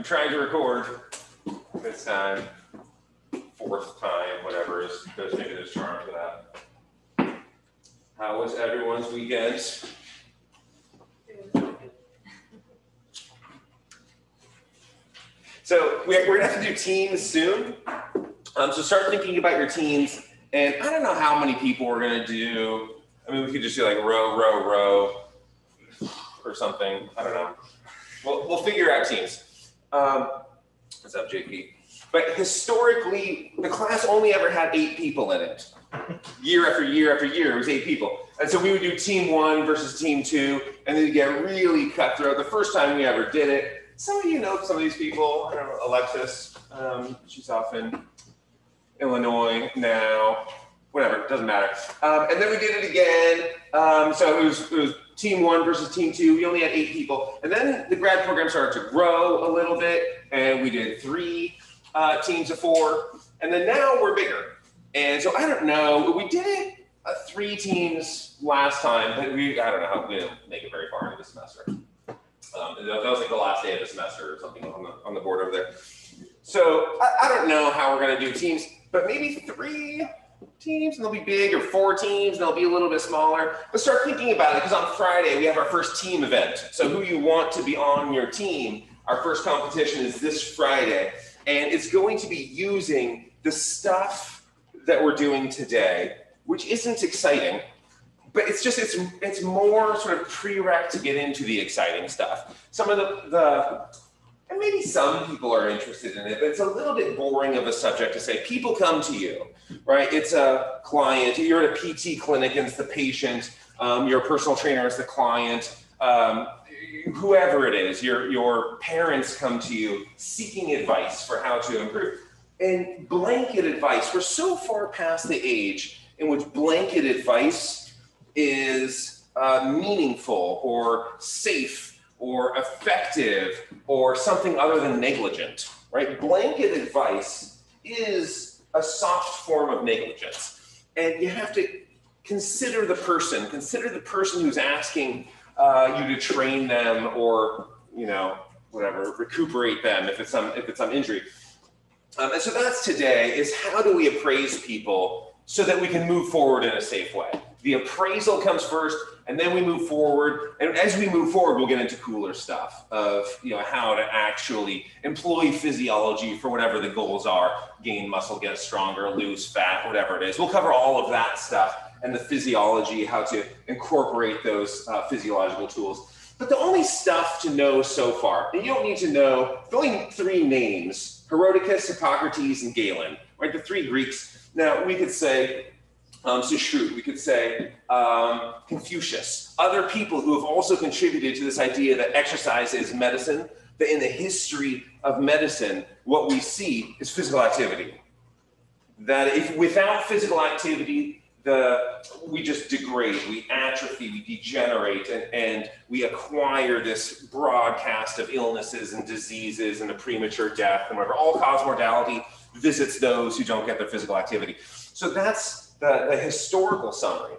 I'm trying to record this time, fourth time, whatever is, there's maybe there's charm for that. How was everyone's weekend? So we're gonna have to do teams soon. So start thinking about your teams, and I don't know how many people we're gonna do. I mean, we could just do like row, row, row, or something. I don't know. We'll figure out teams. What's up, JP? But historically, the class only ever had 8 people in it. Year after year after year, it was 8 people. And so we would do team 1 versus team 2, and then you get really cutthroat. The first time we ever did it. Some of you know some of these people. I don't know, Alexis, she's off in Illinois now, whatever, it doesn't matter. And then we did it again. So it was team 1 versus team 2. We only had 8 people. And then the grad program started to grow a little bit, and we did 3 teams of 4. And then now we're bigger. And so I don't know, we did it 3 teams last time, but I don't know how we'll make it very far into the semester. That was like the last day of the semester or something on the board over there. So I don't know how we're going to do teams, but maybe 3 teams and they'll be big, or 4 teams and they'll be a little bit smaller. But start thinking about it, because on Friday we have our first team event. So who you want to be on your team, our first competition is this Friday. And it's going to be using the stuff that we're doing today, which isn't exciting. But it's just, it's more sort of prereq to get into the exciting stuff. Some of and maybe some people are interested in it, but it's a little bit boring of a subject to say, people come to you, right? It's a client, you're at a PT clinic and it's the patient, your personal trainer is the client, whoever it is, your parents come to you seeking advice for how to improve. And blanket advice, we're so far past the age in which blanket advice is meaningful or safe or effective or something other than negligent, right? Blanket advice is a soft form of negligence. And you have to consider the person who's asking you to train them or, you know, whatever, recuperate them if it's some injury. And so that's today, is how do we appraise people so that we can move forward in a safe way? The appraisal comes first, and then we move forward. And as we move forward, we'll get into cooler stuff of, you know, how to actually employ physiology for whatever the goals are, gain muscle, get stronger, lose fat, whatever it is. We'll cover all of that stuff and the physiology, how to incorporate those physiological tools. But the only stuff to know so far, and you don't need to know, the only 3 names, Herodicus, Hippocrates, and Galen, right? The 3 Greeks. Now, we could say, Sushrut, we could say Confucius, other people who have also contributed to this idea that exercise is medicine, that in the history of medicine, what we see is physical activity. That if without physical activity, we just degrade, we atrophy, we degenerate, and we acquire this broadcast of illnesses and diseases and a premature death and whatever. All-cause mortality visits those who don't get their physical activity. So that's the historical summary,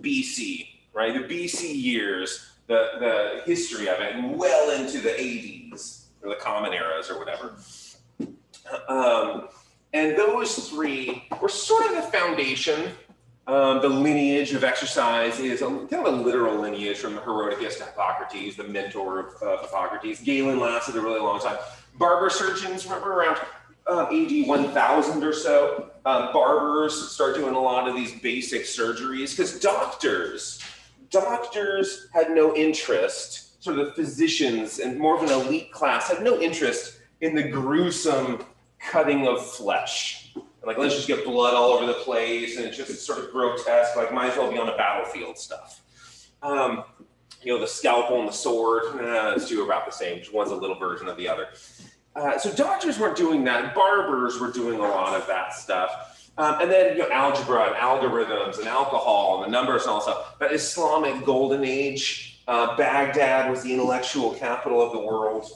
BC, right? The BC years, the history of it, and well into the 80s, or the common eras, or whatever. And those 3 were sort of the foundation. The lineage of exercise is kind of a literal lineage from Herodicus to Hippocrates, the mentor of Hippocrates. Galen lasted a really long time. Barber surgeons, remember around AD 1000 or so, barbers start doing a lot of these basic surgeries because doctors had no interest, sort of the physicians and more of an elite class had no interest in the gruesome cutting of flesh. And like, let's just get blood all over the place and it's just sort of grotesque, like might as well be on a battlefield stuff. You know, the scalpel and the sword, it's two about the same, just one's a little version of the other. So doctors weren't doing that. Barbers were doing a lot of that stuff. And then, you know, algebra and algorithms and alcohol and the numbers and all that stuff. But Islamic golden age, Baghdad was the intellectual capital of the world.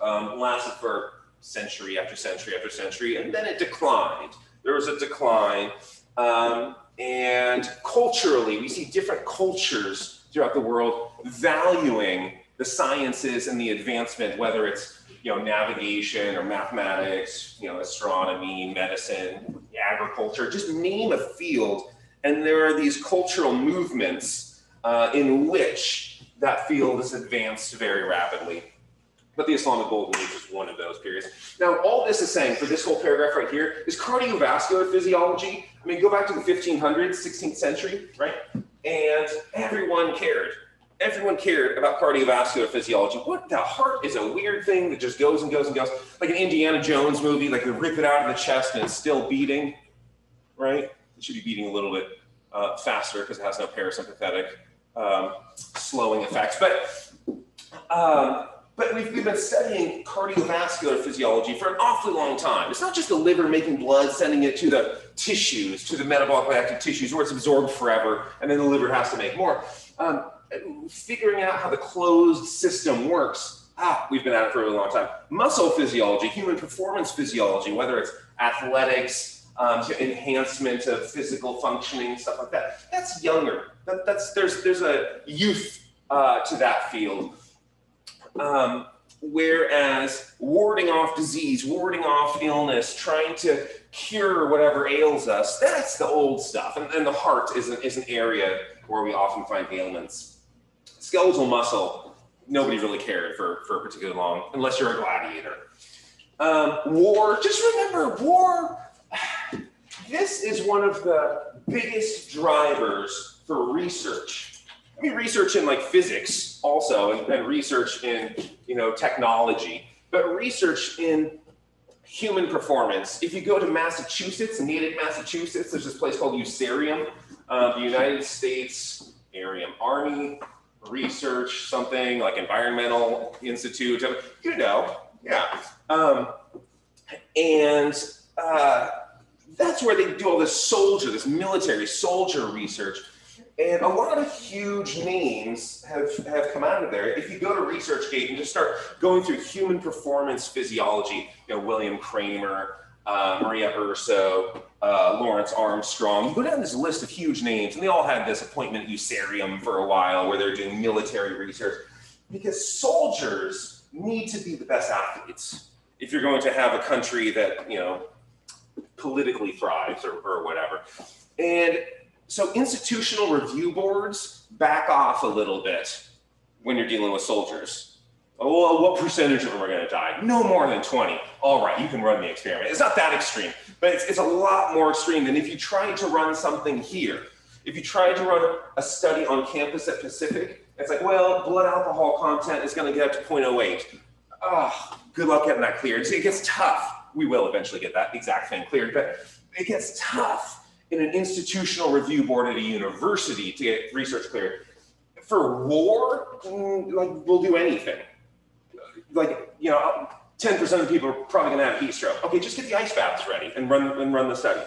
Lasted for century after century after century. And then it declined. There was a decline. And culturally, we see different cultures throughout the world valuing the sciences and the advancement, whether it's navigation or mathematics, astronomy, medicine, agriculture, just name a field. And there are these cultural movements in which that field is advanced very rapidly. But the Islamic Golden Age is one of those periods. Now, all this is saying for this whole paragraph right here is cardiovascular physiology. I mean, go back to the 1500s, 16th century, right? And everyone cared. Everyone cared about cardiovascular physiology. What the heart is a weird thing that just goes and goes and goes. Like an Indiana Jones movie, like they rip it out of the chest and it's still beating, right? It should be beating a little bit faster because it has no parasympathetic slowing effects. But we've been studying cardiovascular physiology for an awfully long time. It's not just the liver making blood, sending it to the tissues, to the metabolically active tissues, where it's absorbed forever, and then the liver has to make more. Figuring out how the closed system works, we've been at it for a really long time. Muscle physiology, human performance physiology, whether it's athletics, enhancement of physical functioning, stuff like that. That's younger. There's a youth to that field. Whereas warding off disease, warding off illness, trying to cure whatever ails us, that's the old stuff. And the heart is an area where we often find ailments. Skeletal muscle, nobody really cared for particularly long, unless you're a gladiator. War, just remember, war, this is one of the biggest drivers for research. I mean, research in like physics also, and research in, technology, but research in human performance. If you go to Massachusetts, Natick, Massachusetts, there's this place called USARIEM, the United States Army Research, something like Environmental Institute, that's where they do all this military soldier research. And a lot of huge names have come out of there. If you go to ResearchGate and just start going through human performance physiology, William Kramer, Maria Urso, Lawrence Armstrong, you go down this list of huge names, and they all had this appointment at USARIEM for a while where they're doing military research, because soldiers need to be the best athletes if you're going to have a country that, politically thrives or whatever. And so institutional review boards back off a little bit when you're dealing with soldiers. Well, what percentage of them are going to die? No more than 20. All right, you can run the experiment. It's not that extreme, but it's a lot more extreme than if you tried to run something here. If you tried to run a study on campus at Pacific, it's like, well, blood alcohol content is going to get up to 0.08. Oh, good luck getting that cleared. It gets tough. We will eventually get that exact thing cleared, but it gets tough in an institutional review board at a university to get research cleared. For war, we'll do anything. 10% of people are probably going to have heat stroke. Okay, just get the ice baths ready and run the study.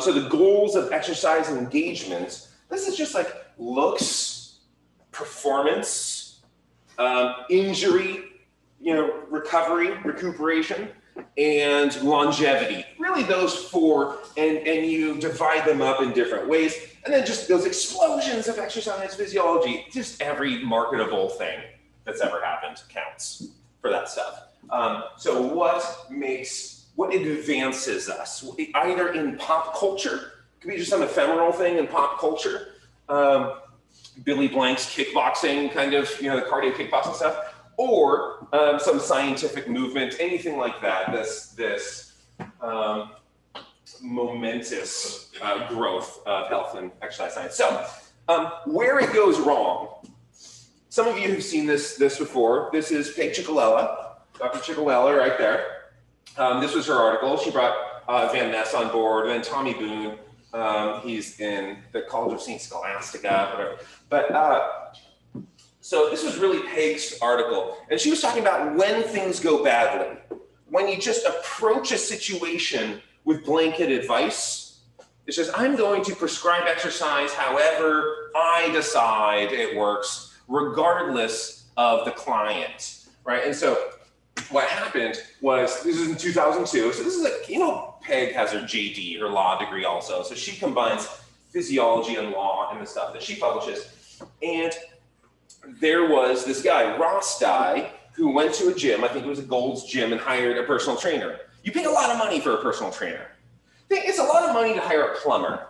So the goals of exercise and engagement, this is just like looks, performance, injury, recovery, recuperation, and longevity, really those four, and you divide them up in different ways, and then just those explosions of exercise physiology, just every marketable thing that's ever happened counts for that stuff. So what advances us, either in pop culture, it could be just some ephemeral thing in pop culture, Billy Blank's kickboxing, kind of, the cardio kickboxing stuff, or some scientific movement, anything like that, this momentous growth of health and exercise science. So where it goes wrong, some of you have seen this before. This is Peg Chicolella, Dr. Chicolella right there. This was her article. She brought Van Ness on board, then Tommy Boone. He's in the College of St. Scholastica, whatever. But so this was really Peg's article, and she was talking about when things go badly, when you just approach a situation with blanket advice. It says, I'm going to prescribe exercise however I decide it works, regardless of the client, right? And so what happened was, this is in 2002, so this is like, Peg has her JD, her law degree also, so she combines physiology and law and the stuff that she publishes, and there was this guy, Ross Dey, who went to a gym, I think it was a Gold's Gym, and hired a personal trainer. You pay a lot of money for a personal trainer. It's a lot of money to hire a plumber.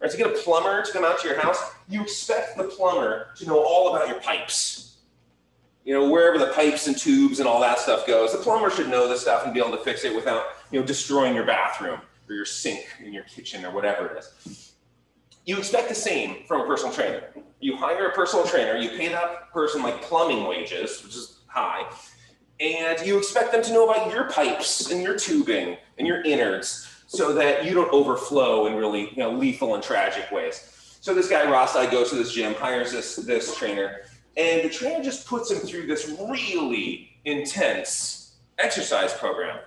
Right, to get a plumber to come out to your house, you expect the plumber to know all about your pipes. You know, wherever the pipes and tubes and all that stuff goes, the plumber should know this stuff and be able to fix it without, you know, destroying your bathroom or your sink in your kitchen or whatever it is. You expect the same from a personal trainer. You hire a personal trainer, you pay that person like plumbing wages, which is high, and you expect them to know about your pipes and your tubing and your innards, so that you don't overflow in really, you know, lethal and tragic ways. So this guy, Ross Dey, goes to this gym, hires this trainer, and the trainer just puts him through this really intense exercise program.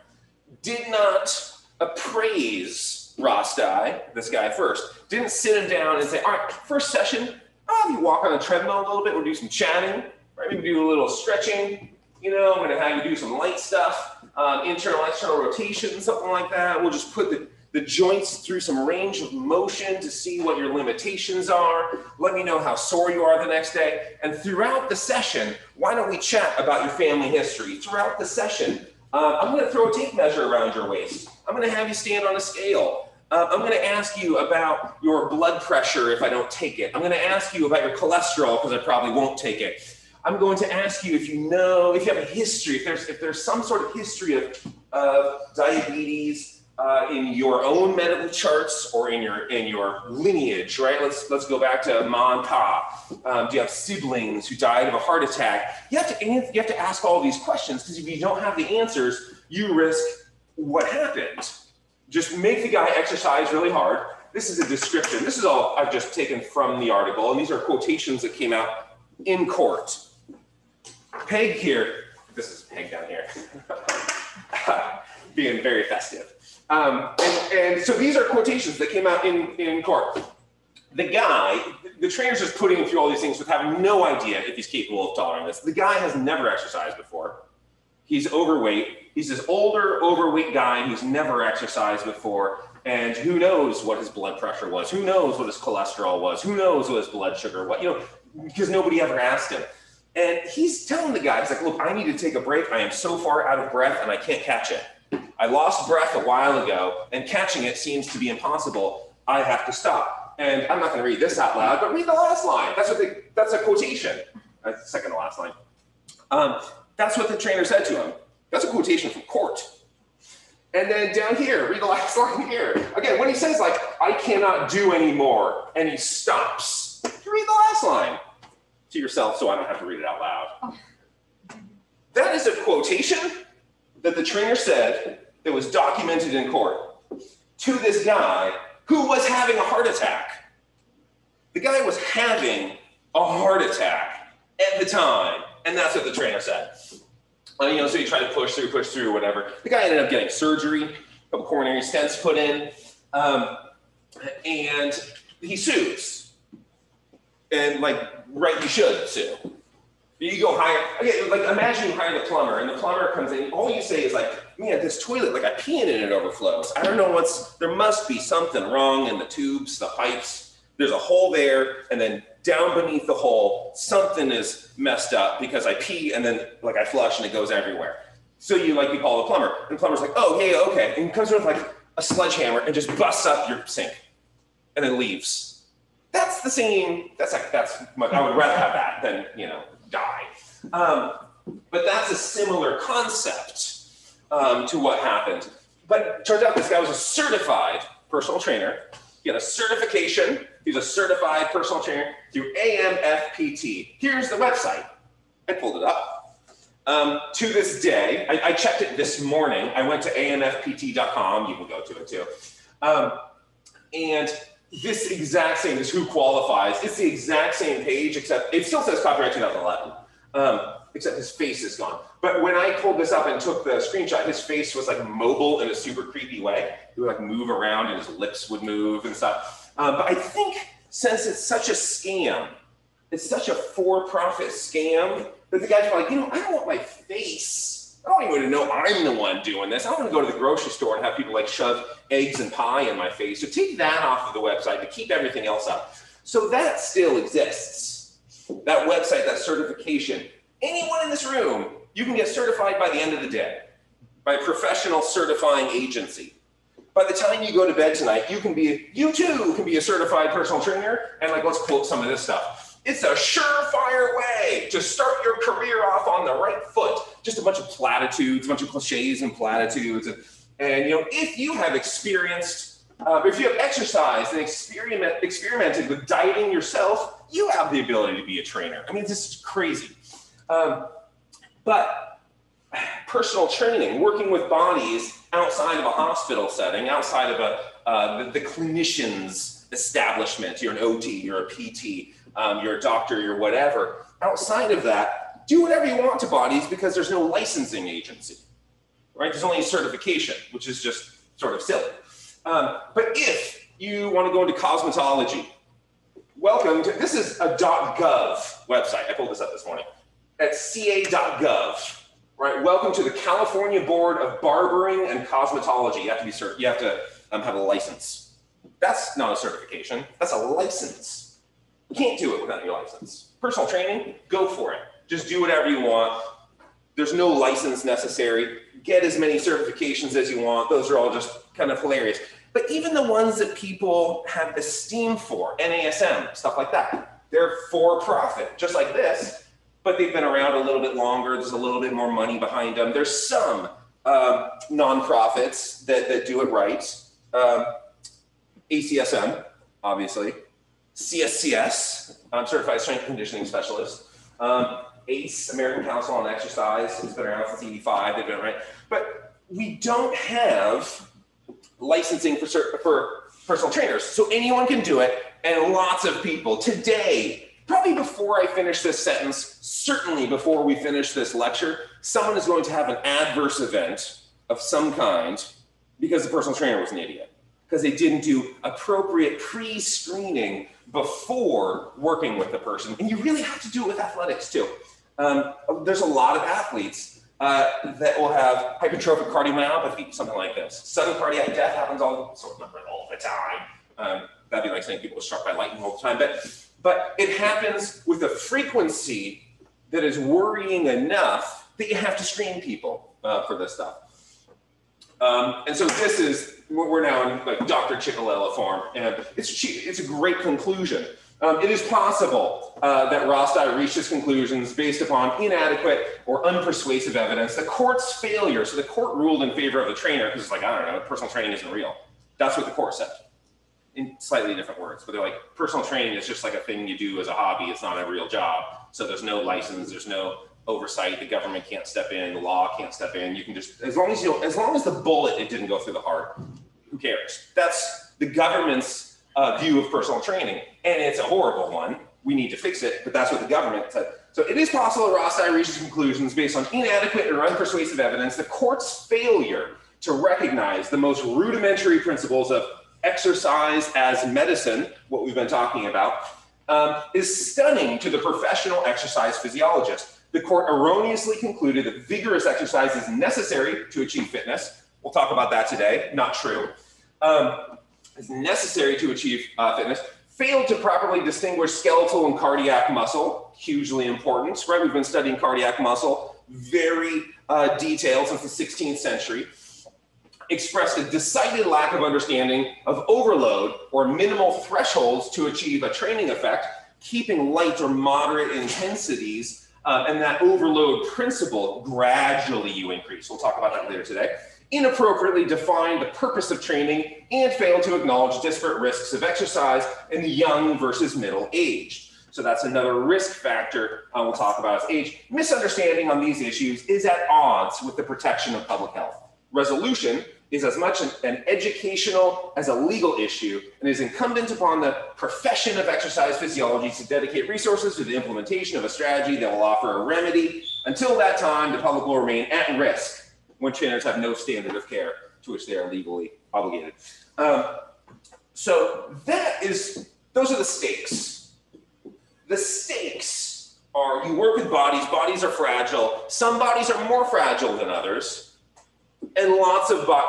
Did not appraise Ross Dey, this guy first. Didn't sit him down and say, all right, first session, I'll have you walk on the treadmill a little bit, we'll do some chatting, right? Maybe do a little stretching, you know, I'm gonna have you do some light stuff. Internal, external rotation, something like that. We'll just put the joints through some range of motion to see what your limitations are. Let me know how sore you are the next day. And throughout the session, why don't we chat about your family history? Throughout the session, I'm gonna throw a tape measure around your waist. I'm gonna have you stand on a scale. I'm gonna ask you about your blood pressure if I don't take it. I'm gonna ask you about your cholesterol because I probably won't take it. I'm going to ask you if you know, if you have a history, if there's some sort of history of diabetes in your own medical charts or in your lineage, right? Let's go back to Ma and Pa. Do you have siblings who died of a heart attack? You have to ask all these questions, because if you don't have the answers, you risk what happened. Just make the guy exercise really hard. This is a description. This is all I've just taken from the article, and these are quotations that came out in court. Peg here, this is Peg down here, being very festive. And so these are quotations that came out in court. The guy, the trainer's just putting him through all these things with having no idea if he's capable of tolerating this. The guy has never exercised before. He's overweight. He's this older, overweight guy who's never exercised before. And who knows what his blood pressure was? Who knows what his cholesterol was? Who knows what his blood sugar was? You know, because nobody ever asked him. And he's telling the guy, he's like, look, I need to take a break. I am so far out of breath and I can't catch it. I lost breath a while ago and catching it seems to be impossible. I have to stop. And I'm not going to read this out loud, but read the last line. That's a quotation. Second to last line. That's what the trainer said to him. That's a quotation from court. And then down here, read the last line here. Again, when he says like, I cannot do anymore, and he stops, you read the last line to yourself so I don't have to read it out loud. Oh. That is a quotation that the trainer said that was documented in court to this guy who was having a heart attack. The guy was having a heart attack at the time, and that's what the trainer said. You know, so he tried to push through, whatever. The guy ended up getting surgery, a couple coronary stents put in, and he sues. And like, right, you should sue. You go hire, okay, like imagine you hire the plumber and the plumber comes in, all you say is like, man, this toilet, like I pee in it and it overflows. I don't know there must be something wrong in the tubes, the pipes. There's a hole there and then down beneath the hole, something is messed up because I pee and then like I flush and it goes everywhere. So you call the plumber and the plumber's like, oh yeah, okay. And he comes with like a sledgehammer and just busts up your sink and then leaves. That's the same, I would rather have that than, you know, die. But that's a similar concept to what happened. But it turns out this guy was a certified personal trainer. He had a certification. He's a certified personal trainer through AMFPT. Here's the website. I pulled it up. To this day, I checked it this morning. I went to AMFPT.com. You can go to it too. And this exact same is who qualifies. It's the exact same page, except it still says copyright 2011, except his face is gone. But when I pulled this up and took the screenshot, his face was like mobile in a super creepy way. He would like move around and his lips would move and stuff. But I think since it's such a scam, it's such a for-profit scam that the guys were like, you know, I don't want my face. I don't even know I'm the one doing this. I don't want to go to the grocery store and have people like shove eggs and pie in my face. So take that off of the website to keep everything else up. So that still exists. That website, that certification. Anyone in this room You can get certified by the end of the day by a professional certifying agency. By the time you go to bed tonight, you can be, you too can be a certified personal trainer. And like, let's quote some of this stuff. It's a surefire way to start your career off on the right foot. Just a bunch of platitudes, a bunch of cliches and platitudes. And you know, if you have experienced, if you have exercised and experimented with dieting yourself, you have the ability to be a trainer. I mean, this is crazy. But personal training, working with bodies outside of a hospital setting, outside of a, the clinician's establishment, you're an OT, you're a PT, you're a doctor, you're whatever. Outside of that, do whatever you want to bodies because there's no licensing agency, right? There's only a certification, which is just sort of silly. But if you want to go into cosmetology, welcome to, this is a .gov website. I pulled this up this morning. At ca.gov, right? Welcome to the California Board of Barbering and Cosmetology. You have to be cert. You have to have a license. That's not a certification. That's a license. You can't do it without your license. Personal training, go for it. Just do whatever you want. There's no license necessary. Get as many certifications as you want. Those are all just kind of hilarious. But even the ones that people have esteem for, NASM, stuff like that, they're for profit, just like this. But they've been around a little bit longer. There's a little bit more money behind them. There's some nonprofits that do it right. ACSM, obviously. CSCS, Certified Strength and Conditioning Specialist. ACE, American Council on Exercise. It's been around since 85. They've been right. But we don't have licensing for personal trainers. So anyone can do it. And lots of people today, probably before I finish this sentence, certainly before we finish this lecture, someone is going to have an adverse event of some kind because the personal trainer was an idiot, because they didn't do appropriate pre-screening before working with the person. And you really have to do it with athletics too. There's a lot of athletes that will have hypertrophic cardiomyopathy, something like this. Sudden cardiac death happens all the time. That'd be like saying people are struck by lightning all the time. But it happens with a frequency that is worrying enough that you have to screen people for this stuff. And so this is, we're now in like Dr. Chicolella form, and it's a great conclusion. It is possible that Ross Dey reached his conclusions based upon inadequate or unpersuasive evidence. The court's failure, so the court ruled in favor of the trainer because it's like, I don't know, personal training isn't real. That's what the court said, in slightly different words, but they're like, personal training is just like a thing you do as a hobby. It's not a real job. So there's no license. There's no oversight. The government can't step in. The law can't step in. You can just, as long as the bullet, it didn't go through the heart, who cares? That's the government's view of personal training. And it's a horrible one. We need to fix it, but that's what the government said. So it is possible that Ross Dey reaches conclusions based on inadequate or unpersuasive evidence. The court's failure to recognize the most rudimentary principles of exercise as medicine, what we've been talking about, is stunning to the professional exercise physiologist. The court erroneously concluded that vigorous exercise is necessary to achieve fitness. We'll talk about that today. Not true. It's necessary to achieve fitness. Failed to properly distinguish skeletal and cardiac muscle. Hugely important, right? We've been studying cardiac muscle very detailed since the 16th century. Expressed a decided lack of understanding of overload or minimal thresholds to achieve a training effect, keeping light or moderate intensities, and that overload principle gradually you increase. We'll talk about that later today. Inappropriately defined the purpose of training and failed to acknowledge disparate risks of exercise in the young versus middle aged. So that's another risk factor we'll talk about as age. Misunderstanding on these issues is at odds with the protection of public health. Resolution is as much an educational as a legal issue and is incumbent upon the profession of exercise physiology to dedicate resources to the implementation of a strategy that will offer a remedy. Until that time, the public will remain at risk when trainers have no standard of care to which they are legally obligated. So those are the stakes. The stakes are you work with bodies. Bodies are fragile. Some bodies are more fragile than others. And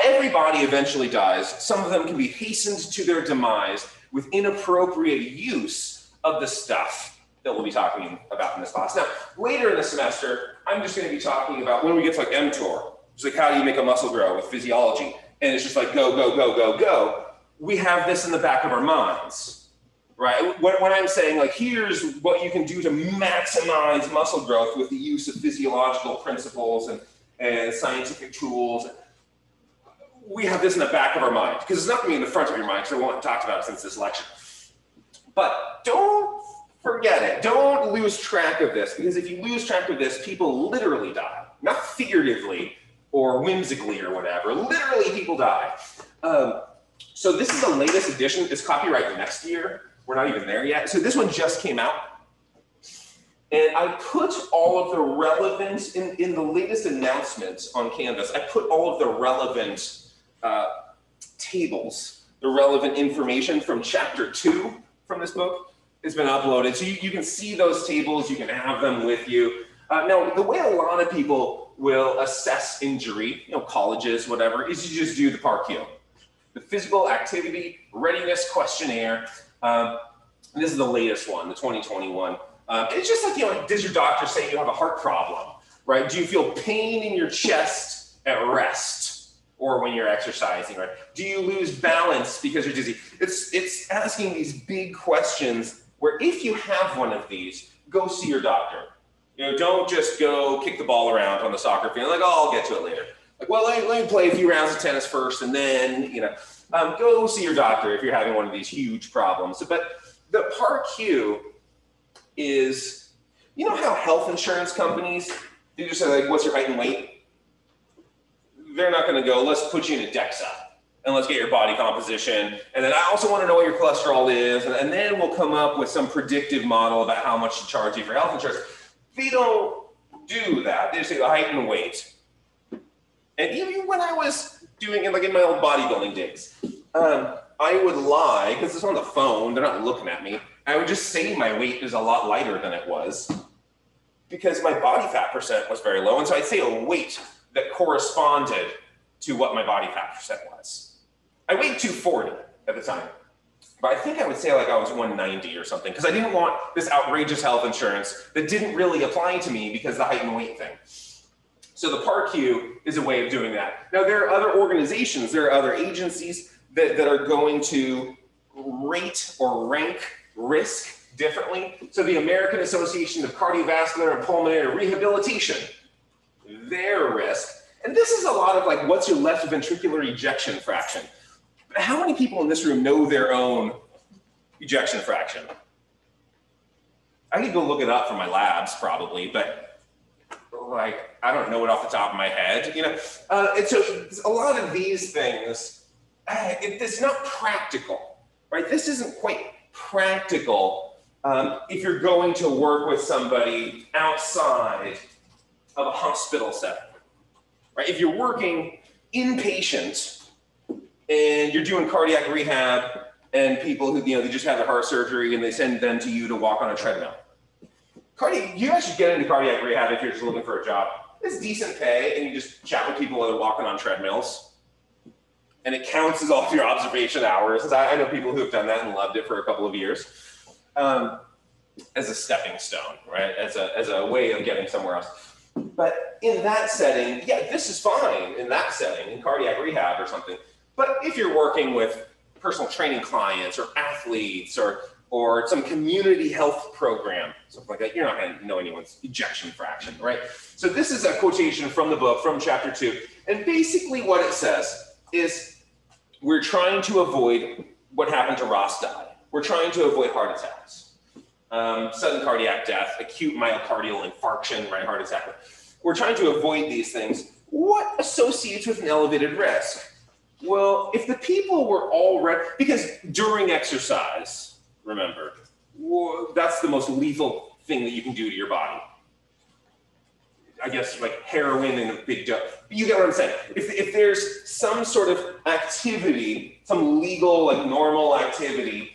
every body eventually dies. Some of them can be hastened to their demise with inappropriate use of the stuff that we'll be talking about in this class. Now, later in the semester, I'm just going to be talking about when we get to like mTOR, it's like how do you make a muscle grow with physiology? And it's just like go, go, go, go, go. We have this in the back of our minds, right? When I'm saying like here's what you can do to maximize muscle growth with the use of physiological principles and scientific tools, we have this in the back of our mind because it's not going to be in the front of your mind because I won't talk about it since this lecture. But don't forget it. Don't lose track of this, because if you lose track of this, people literally die, not figuratively or whimsically or whatever. Literally, people die. So this is the latest edition. It's copyrighted next year. We're not even there yet. So this one just came out. And I put all of the relevant, in the latest announcements on Canvas, I put all of the relevant tables, the relevant information from chapter 2 from this book. It's been uploaded. So you can see those tables. You can have them with you. Now, the way a lot of people will assess injury, you know, colleges, whatever, is you just do the PAR-Q, the Physical Activity Readiness Questionnaire. This is the latest one, the 2021. It's just like, you know, does your doctor say you have a heart problem, right? Do you feel pain in your chest at rest or when you're exercising, right? Do you lose balance because you're dizzy? It's asking these big questions where if you have one of these, go see your doctor. You know, don't just go kick the ball around on the soccer field like, oh, I'll get to it later. Like, well, let me play a few rounds of tennis first and then, you know, go see your doctor if you're having one of these huge problems. But the PAR-Q is, you know how health insurance companies, they just say like, what's your height and weight? They're not going to go, let's put you in a DEXA and let's get your body composition. And then I also want to know what your cholesterol is. And then we'll come up with some predictive model about how much to charge you for health insurance. They don't do that. They just say the height and weight. And even when I was doing it, like in my old bodybuilding days, I would lie, because it's on the phone, they're not looking at me. I would just say my weight is a lot lighter than it was because my body fat percent was very low. And so I'd say a weight that corresponded to what my body fat percent was. I weighed 240 at the time, but I think I would say like I was 190 or something because I didn't want this outrageous health insurance that didn't really apply to me because of the height and weight thing. So the PAR-Q is a way of doing that. Now there are other organizations, there are other agencies that are going to rate or rank risk differently. So the American Association of Cardiovascular and Pulmonary Rehabilitation, their risk. And this is a lot of like, what's your left ventricular ejection fraction? How many people in this room know their own ejection fraction? I could go look it up for my labs probably, but like, I don't know it off the top of my head, you know? And so a lot of these things, it's not practical, right? This isn't quite practical if you're going to work with somebody outside of a hospital setting, right? If you're working inpatient and you're doing cardiac rehab and people who, you know, they just had their heart surgery and they send them to you to walk on a treadmill. You guys should get into cardiac rehab if you're just looking for a job. It's decent pay and you just chat with people while they're walking on treadmills. And it counts as all of your observation hours. I know people who have done that and loved it for a couple of years as a stepping stone, right? As a way of getting somewhere else. But in that setting, yeah, this is fine in that setting, in cardiac rehab or something. But if you're working with personal training clients or athletes or some community health program, something like that, you're not going to know anyone's ejection fraction, right? So this is a quotation from the book, from chapter 2. And basically what it says is, we're trying to avoid what happened to Ross Dey. We're trying to avoid heart attacks, sudden cardiac death, acute myocardial infarction, right, heart attack. We're trying to avoid these things. What associates with an elevated risk? Well, if the people were already, because during exercise, remember, that's the most lethal thing that you can do to your body. I guess like heroin and a big dose. You get what I'm saying. If there's some sort of activity, some legal, like normal activity,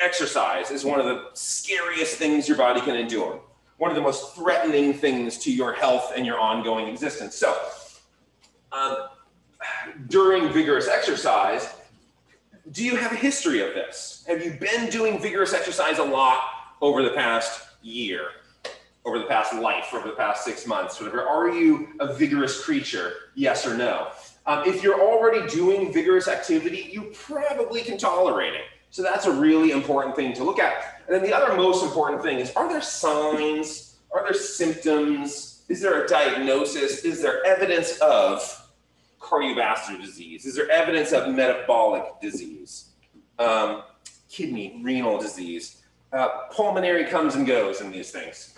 exercise is one of the scariest things your body can endure. One of the most threatening things to your health and your ongoing existence. So during vigorous exercise, do you have a history of this? Have you been doing vigorous exercise a lot over the past year? over the past life, over the past 6 months, whatever. Are you a vigorous creature? Yes or no? If you're already doing vigorous activity, you probably can tolerate it. So that's a really important thing to look at. And then the other most important thing is, are there signs? Are there symptoms? Is there a diagnosis? Is there evidence of cardiovascular disease? Is there evidence of metabolic disease? Kidney, renal disease. Pulmonary comes and goes in these things.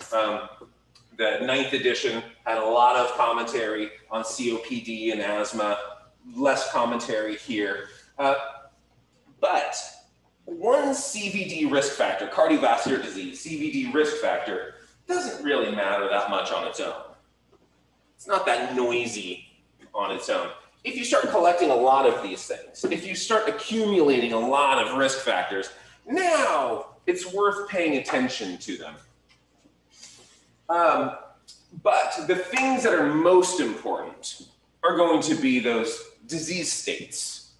The 9th edition had a lot of commentary on COPD and asthma, less commentary here. But one CVD risk factor, cardiovascular disease, CVD risk factor, doesn't really matter that much on its own. It's not that noisy on its own. If you start collecting a lot of these things, if you start accumulating a lot of risk factors, now it's worth paying attention to them. But the things that are most important are going to be those disease states,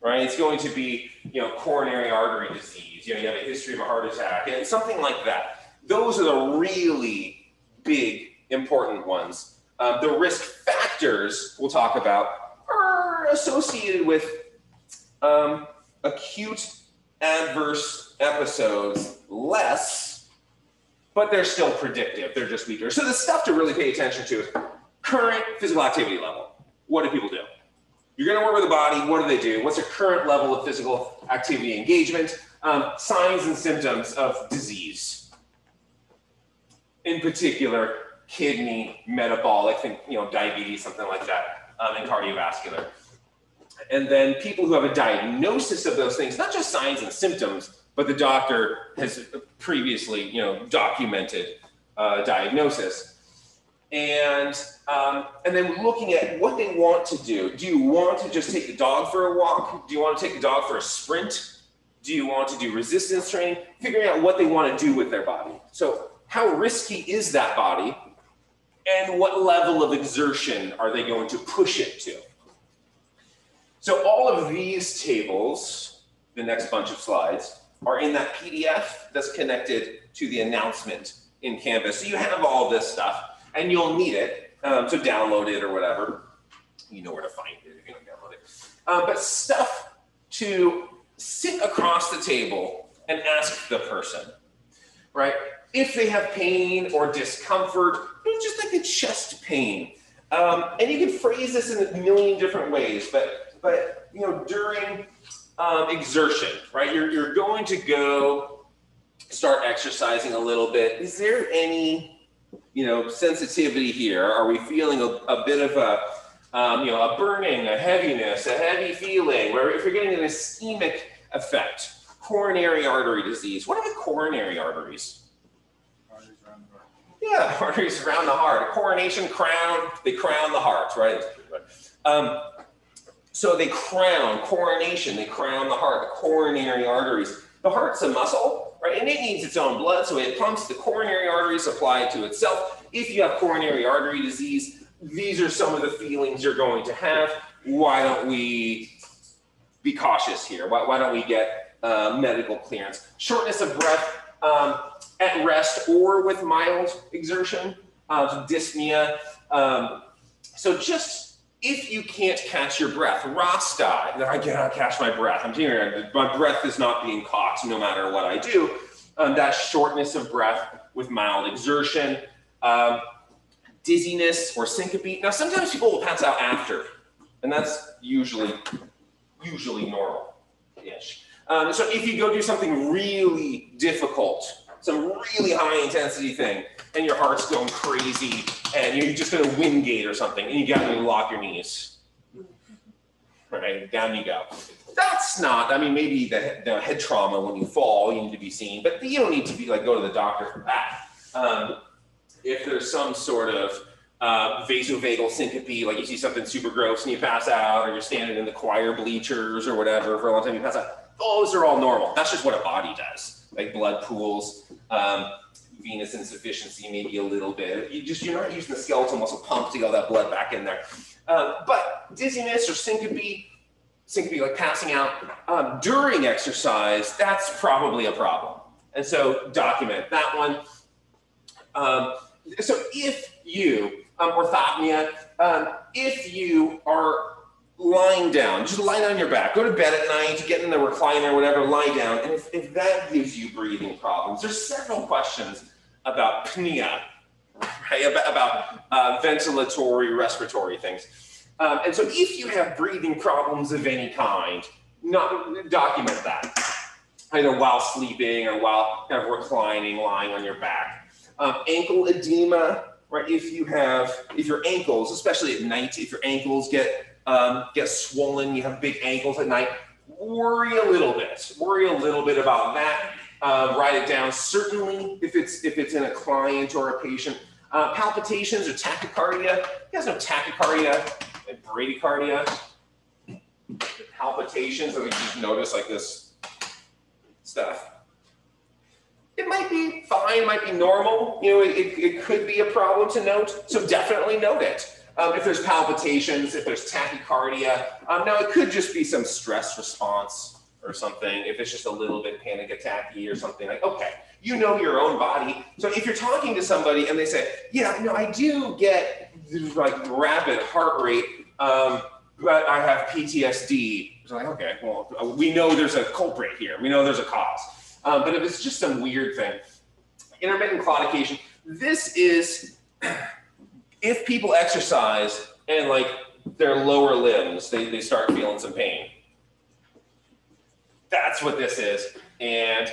right? It's going to be, you know, coronary artery disease, you know, you have a history of a heart attack, and something like that. Those are the really big, important ones. The risk factors we'll talk about are associated with acute adverse episodes less, but they're still predictive. They're just weaker. So the stuff to really pay attention to is current physical activity level. What do people do? You're going to work with the body. What do they do? What's their current level of physical activity engagement? Signs and symptoms of disease. In particular, kidney, metabolic, think, you know, diabetes, something like that, and cardiovascular. And then people who have a diagnosis of those things, not just signs and symptoms, but the doctor has previously, you know, documented diagnosis. And then looking at what they want to do. Do you want to just take the dog for a walk? Do you want to take the dog for a sprint? Do you want to do resistance training? Figuring out what they want to do with their body. So how risky is that body? And what level of exertion are they going to push it to? So all of these tables, the next bunch of slides, are in that PDF that's connected to the announcement in Canvas. So you have all this stuff, and you'll need it, so download it or whatever. You know where to find it if you don't download it. But stuff to sit across the table and ask the person, right? If they have pain or discomfort, just like a chest pain. And you can phrase this in a million different ways, but you know, during exertion, right? You're going to go start exercising a little bit. Is there any, you know, sensitivity here? Are we feeling a bit of a, you know, a burning, a heaviness, a heavy feeling? Where if you're getting an ischemic effect, coronary artery disease. What are the coronary arteries? Arteries around the heart. Yeah, arteries around the heart. A coronation, crown. They crown the heart, right? So they crown, coronation, they crown the heart, the coronary arteries. The heart's a muscle, right? And it needs its own blood, so it pumps the coronary arteries, apply it to itself. If you have coronary artery disease, these are some of the feelings you're going to have. Why don't we be cautious here? Why don't we get medical clearance? Shortness of breath at rest or with mild exertion, dyspnea. So just, if you can't catch your breath, Ross Dey, I cannot catch my breath. I'm hearing my breath is not being caught no matter what I do. That shortness of breath with mild exertion, dizziness or syncope. Now, sometimes people will pass out after, and that's usually normal-ish. So if you go do something really difficult, some really high intensity thing, and your heart's going crazy, and you're just going to Wingate or something, and you got to lock your knees. Right, down you go. That's not, I mean, maybe the head trauma when you fall, you need to be seen, but you don't need to be like, go to the doctor for that. If there's some sort of vasovagal syncope, like you see something super gross and you pass out, or you're standing in the choir bleachers or whatever for a long time, you pass out, those are all normal. That's just what a body does, like blood pools. Venous insufficiency, maybe a little bit. You're not using the skeletal muscle pump to get all that blood back in there. But dizziness or syncope like passing out during exercise, that's probably a problem. And so document that one. So if you, orthopnea, if you are lying down, just lie down on your back, go to bed at night, get in the recliner or whatever, lie down. And if that gives you breathing problems, there's several questions about pnea, right? About ventilatory, respiratory things. And so if you have breathing problems of any kind, document that, either while sleeping or while kind of reclining, lying on your back. Ankle edema, right? If your ankles, especially at night, if your ankles get swollen, you have big ankles at night, worry a little bit. Worry a little bit about that. Write it down. Certainly, if it's in a client or a patient, palpitations or tachycardia. You guys know tachycardia and bradycardia. The palpitations that we just notice, like this stuff. It might be fine, might be normal. You know, it could be a problem to note. So definitely note it. If there's palpitations, if there's tachycardia. Now it could just be some stress response or something. If it's just a little bit panic attacky or something, like, okay, you know your own body. So if you're talking to somebody and they say, yeah, no, I do get like rapid heart rate, but I have PTSD. It's like, okay, well, we know there's a culprit here. We know there's a cause. But if it's just some weird thing, intermittent claudication, this is if people exercise and like their lower limbs, they start feeling some pain. That's what this is. And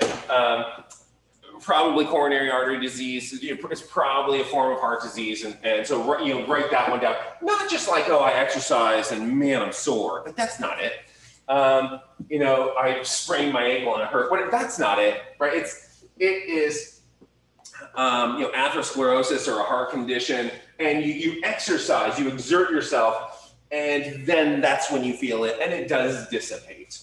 probably coronary artery disease. It's probably a form of heart disease. And so, you know, write that one down. Not just like, oh, I exercise and man, I'm sore. But that's not it. You know, I sprained my ankle and it hurt. But that's not it, right? It is, you know, atherosclerosis or a heart condition. And you exercise, you exert yourself, and then that's when you feel it. And it does dissipate.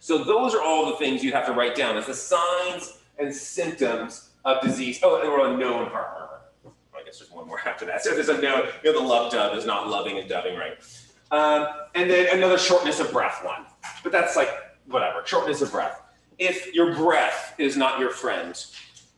So those are all the things you have to write down as the signs and symptoms of disease. Oh, and we're on known heart murmur. I guess there's one more after that. So there's a known, you know, the love dove is not loving and doving, right? And then another shortness of breath one. But that's like, whatever, shortness of breath. If your breath is not your friend,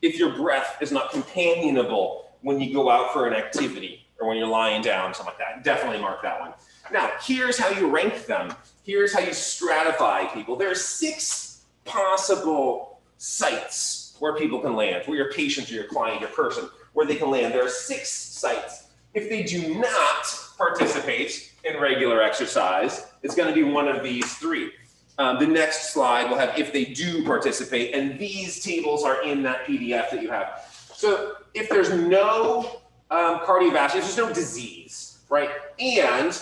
if your breath is not companionable when you go out for an activity or when you're lying down, something like that, definitely mark that one. Now, here's how you rank them. Here's how you stratify people. There are 6 possible sites where people can land, where your patient or your client, your person, where they can land. There are 6 sites. If they do not participate in regular exercise, it's going to be one of these 3. The next slide will have if they do participate, and these tables are in that PDF that you have. So if there's no cardiovascular, if there's no disease, right? And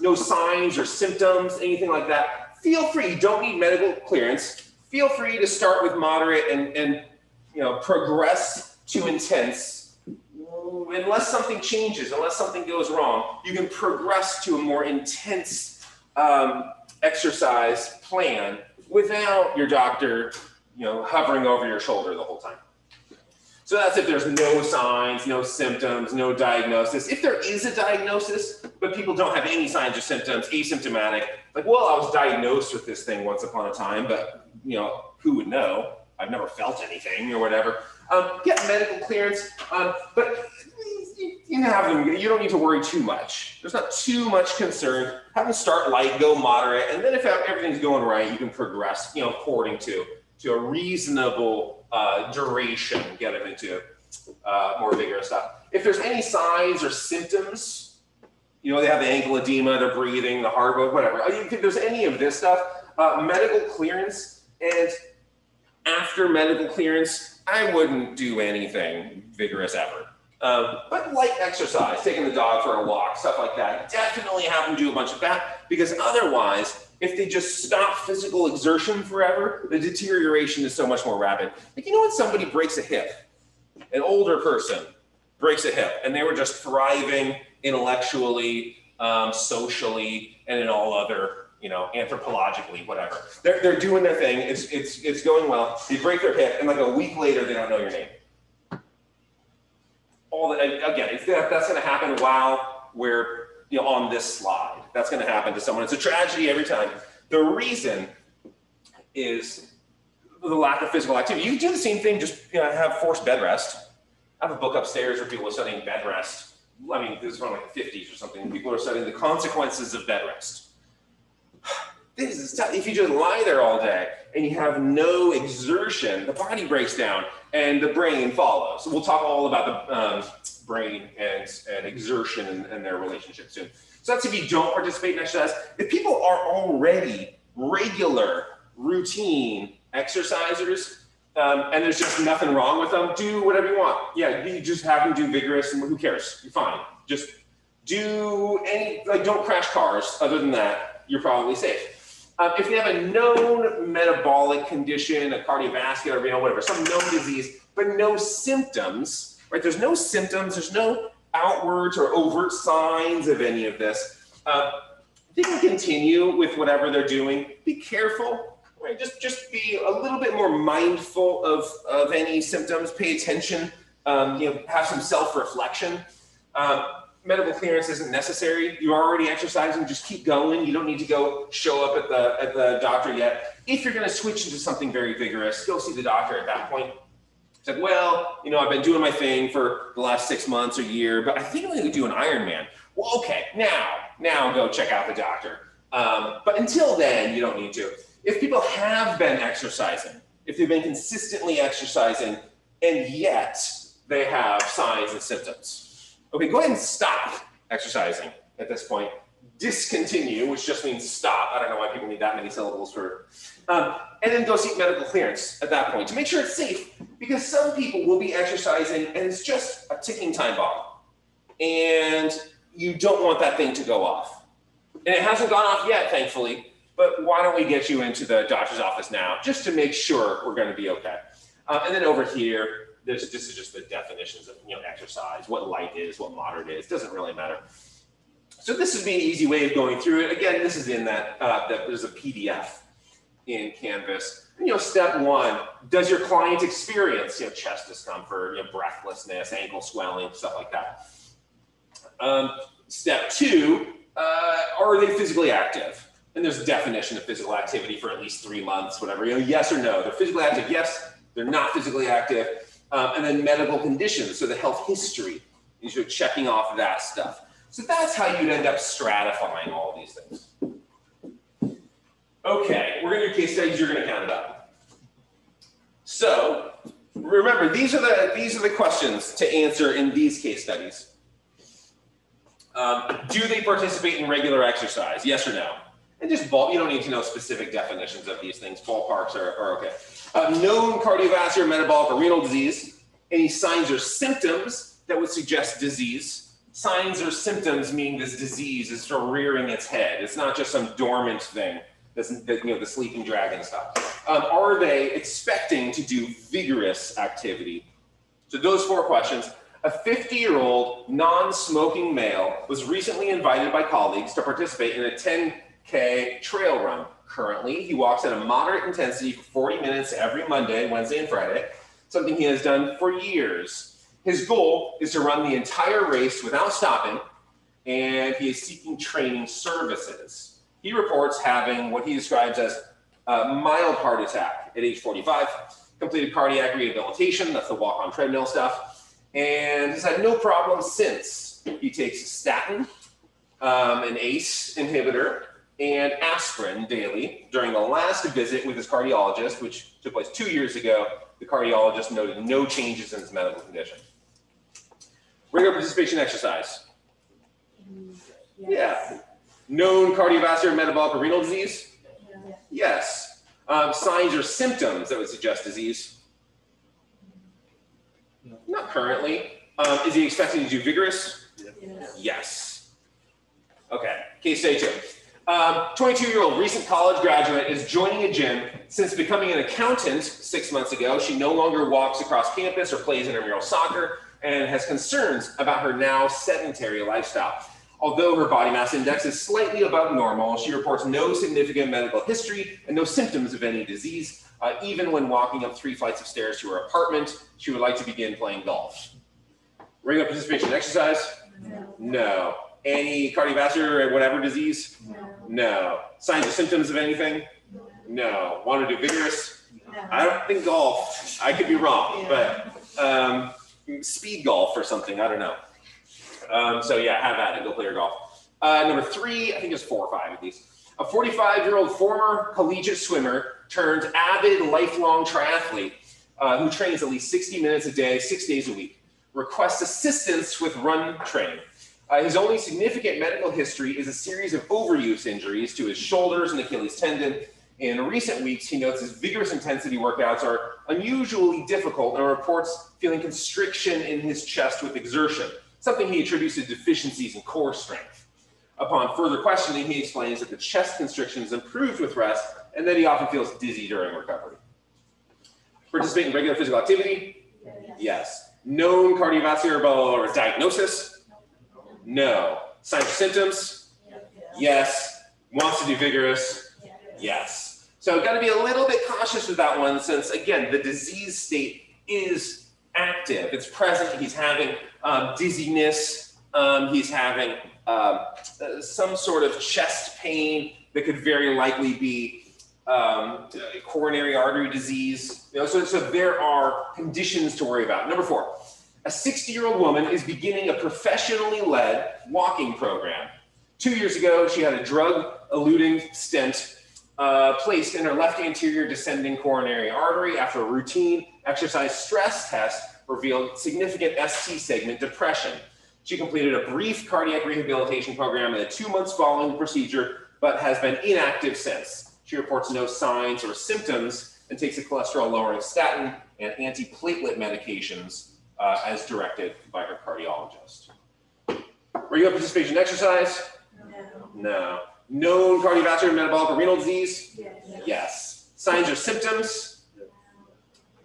no signs or symptoms, anything like that. Feel free, you don't need medical clearance. Feel free to start with moderate and you know, progress to intense. Unless something changes, unless something goes wrong, you can progress to a more intense exercise plan without your doctor, you know, hovering over your shoulder the whole time. So that's if there's no signs, no symptoms, no diagnosis. If there is a diagnosis, but people don't have any signs or symptoms, asymptomatic, like, well, I was diagnosed with this thing once upon a time, but, you know, who would know? I've never felt anything or whatever. Get medical clearance, but you know, you don't need to worry too much. There's not too much concern. Have them start light, go moderate, and then if everything's going right, you can progress, you know, according to a reasonable duration, get them into more vigorous stuff. If there's any signs or symptoms, you know, they have the ankle edema, they're breathing, the heart, whatever. If there's any of this stuff, medical clearance, and after medical clearance, I wouldn't do anything vigorous ever. But light exercise, taking the dog for a walk, stuff like that, definitely have them do a bunch of that, because otherwise, if they just stop physical exertion forever, the deterioration is so much more rapid. Like, you know, when somebody breaks a hip, an older person breaks a hip, and they were just thriving intellectually, socially, and in all other, you know, anthropologically, whatever. They're doing their thing. It's going well. They break their hip, and like a week later, they don't know your name. All that, again, that's going to happen while we're, you know, on this slide. That's going to happen to someone. It's a tragedy every time. The reason is the lack of physical activity. You do the same thing, just, you know, have forced bed rest. I have a book upstairs where people are studying bed rest. I mean, this is from like the 50s or something. People are studying the consequences of bed rest. This is tough. If you just lie there all day and you have no exertion, the body breaks down and the brain follows. So we'll talk all about the brain and exertion and their relationship soon. So that's if you don't participate in exercise. If people are already regular, routine exercisers, and there's just nothing wrong with them, do whatever you want. Yeah, you just have them do vigorous, and who cares? You're fine. Just do any, like, don't crash cars. Other than that, you're probably safe. If you have a known metabolic condition, a cardiovascular, renal, whatever, some known disease, but no symptoms, right? There's no symptoms. There's no outwards or overt signs of any of this. They can continue with whatever they're doing. Be careful. Right, just be a little bit more mindful of any symptoms. Pay attention. You know, have some self-reflection. Medical clearance isn't necessary. You're already exercising. Just keep going. You don't need to go show up at the doctor yet. If you're going to switch into something very vigorous, go see the doctor at that point. It's like, well, you know, I've been doing my thing for the last 6 months or year, but I think I'm going to do an Ironman. Well, okay, now go check out the doctor. But until then, you don't need to. If people have been exercising, if they've been consistently exercising, and yet they have signs and symptoms, okay, go ahead and stop exercising at this point. Discontinue, which just means stop. I don't know why people need that many syllables for it. And then go seek medical clearance at that point to make sure it's safe, because some people will be exercising and it's just a ticking time bomb, and you don't want that thing to go off. And it hasn't gone off yet, thankfully. But why don't we get you into the doctor's office now, just to make sure we're going to be okay. And then over here, this is just the definitions of, you know, exercise, what light is, what moderate is, doesn't really matter. So this would be an easy way of going through it. Again, this is in that, there's a PDF in Canvas. And, you know, step one, does your client experience, you know, chest discomfort, you know, breathlessness, ankle swelling, stuff like that. Step two, are they physically active? And there's a definition of physical activity for at least 3 months, whatever, you know, yes or no. They're physically active, yes. They're not physically active. And then medical conditions, so the health history, and you're checking off that stuff. So that's how you'd end up stratifying all these things. Okay, we're gonna do case studies, you're gonna count it up. So remember, these are the questions to answer in these case studies. Do they participate in regular exercise, yes or no? And just you don't need to know specific definitions of these things. Ballparks are okay. Known cardiovascular, metabolic, or renal disease. Any signs or symptoms that would suggest disease. Signs or symptoms meaning this disease is sort of rearing its head. It's not just some dormant thing. That, you know, the sleeping dragon stuff. Are they expecting to do vigorous activity? So those four questions. A 50-year-old non-smoking male was recently invited by colleagues to participate in a 10K trail run. Currently, he walks at a moderate intensity for 40 minutes every Monday, Wednesday, and Friday, something he has done for years. His goal is to run the entire race without stopping, and he is seeking training services. He reports having what he describes as a mild heart attack at age 45, completed cardiac rehabilitation, that's the walk on treadmill stuff, and has had no problem since. He takes a statin, an ACE inhibitor, and aspirin daily. During the last visit with his cardiologist, which took place 2 years ago, the cardiologist noted no changes in his medical condition. Regular participation exercise. Yes. Yeah. Known cardiovascular, metabolic, or renal disease? Yeah. Yes. Signs or symptoms that would suggest disease? No. Not currently. Is he expecting to do vigorous? Yes. Yes. Okay, case study two. 22-year-old recent college graduate is joining a gym. Since becoming an accountant 6 months ago, she no longer walks across campus or plays intramural soccer and has concerns about her now sedentary lifestyle. Although her body mass index is slightly above normal, she reports no significant medical history and no symptoms of any disease. Even when walking up 3 flights of stairs to her apartment, she would like to begin playing golf. Regular participation in exercise? No. No. Any cardiovascular or whatever disease? No. No. Signs or symptoms of anything? No. Want to do vigorous? No. I don't think golf. I could be wrong, yeah. But speed golf or something. I don't know. So yeah, have at it. Go play your golf. Number three, I think there's four or five of these. A 45-year-old former collegiate swimmer turned avid lifelong triathlete who trains at least 60 minutes a day, 6 days a week, requests assistance with run training. His only significant medical history is a series of overuse injuries to his shoulders and Achilles tendon. In recent weeks, he notes his vigorous intensity workouts are unusually difficult and reports feeling constriction in his chest with exertion, something he attributes to deficiencies in core strength. Upon further questioning, he explains that the chest constriction is improved with rest and that he often feels dizzy during recovery. Participate in regular physical activity? Yes. Known cardiovascular or diagnosis? No. Signs or symptoms? Yes. Wants to do vigorous? Yes. So got to be a little bit cautious with that one since, again, the disease state is active. It's present. He's having dizziness. He's having some sort of chest pain that could very likely be coronary artery disease. You know, so there are conditions to worry about. Number four. A 60-year-old woman is beginning a professionally led walking program. 2 years ago, she had a drug-eluting stent placed in her left anterior descending coronary artery after a routine exercise stress test revealed significant ST segment depression. She completed a brief cardiac rehabilitation program in the 2 months following the procedure, but has been inactive since. She reports no signs or symptoms and takes a cholesterol-lowering statin and antiplatelet medications as directed by her cardiologist. Regular participation in exercise? No. Known cardiovascular, metabolic, or renal disease? Yes. Signs or symptoms?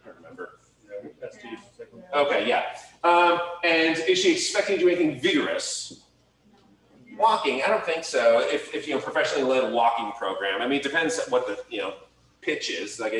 I don't remember. Okay, yeah. And is she expecting to do anything vigorous? Walking? I don't think so. If you know, professionally led walking program. I mean, it depends what the pitch is. Like,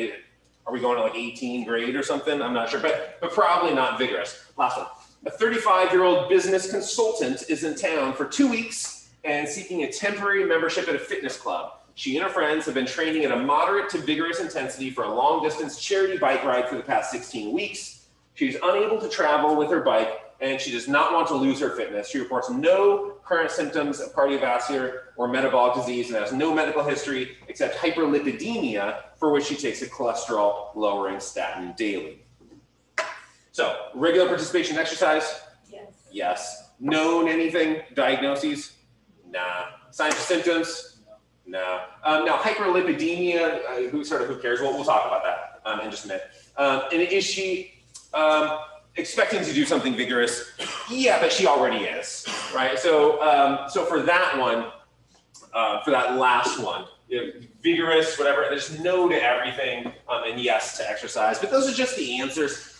are we going to like 18 grade or something? I'm not sure, but probably not vigorous. Last one. A 35-year-old business consultant is in town for 2 weeks and seeking a temporary membership at a fitness club. She and her friends have been training at a moderate to vigorous intensity for a long-distance charity bike ride for the past 16 weeks. She's unable to travel with her bike, and she does not want to lose her fitness. She reports no current symptoms of cardiovascular or metabolic disease and has no medical history except hyperlipidemia, for which she takes a cholesterol-lowering statin daily. So, regular participation in exercise? Yes. Yes. Known anything? Diagnoses? Nah. Signs or symptoms? No. Nah. Now, hyperlipidemia, who cares? We'll talk about that in just a minute. And is she expecting to do something vigorous? Yeah, but she already is, right? So, for that one, for that last one, vigorous, whatever, there's no to everything and yes to exercise, but those are just the answers.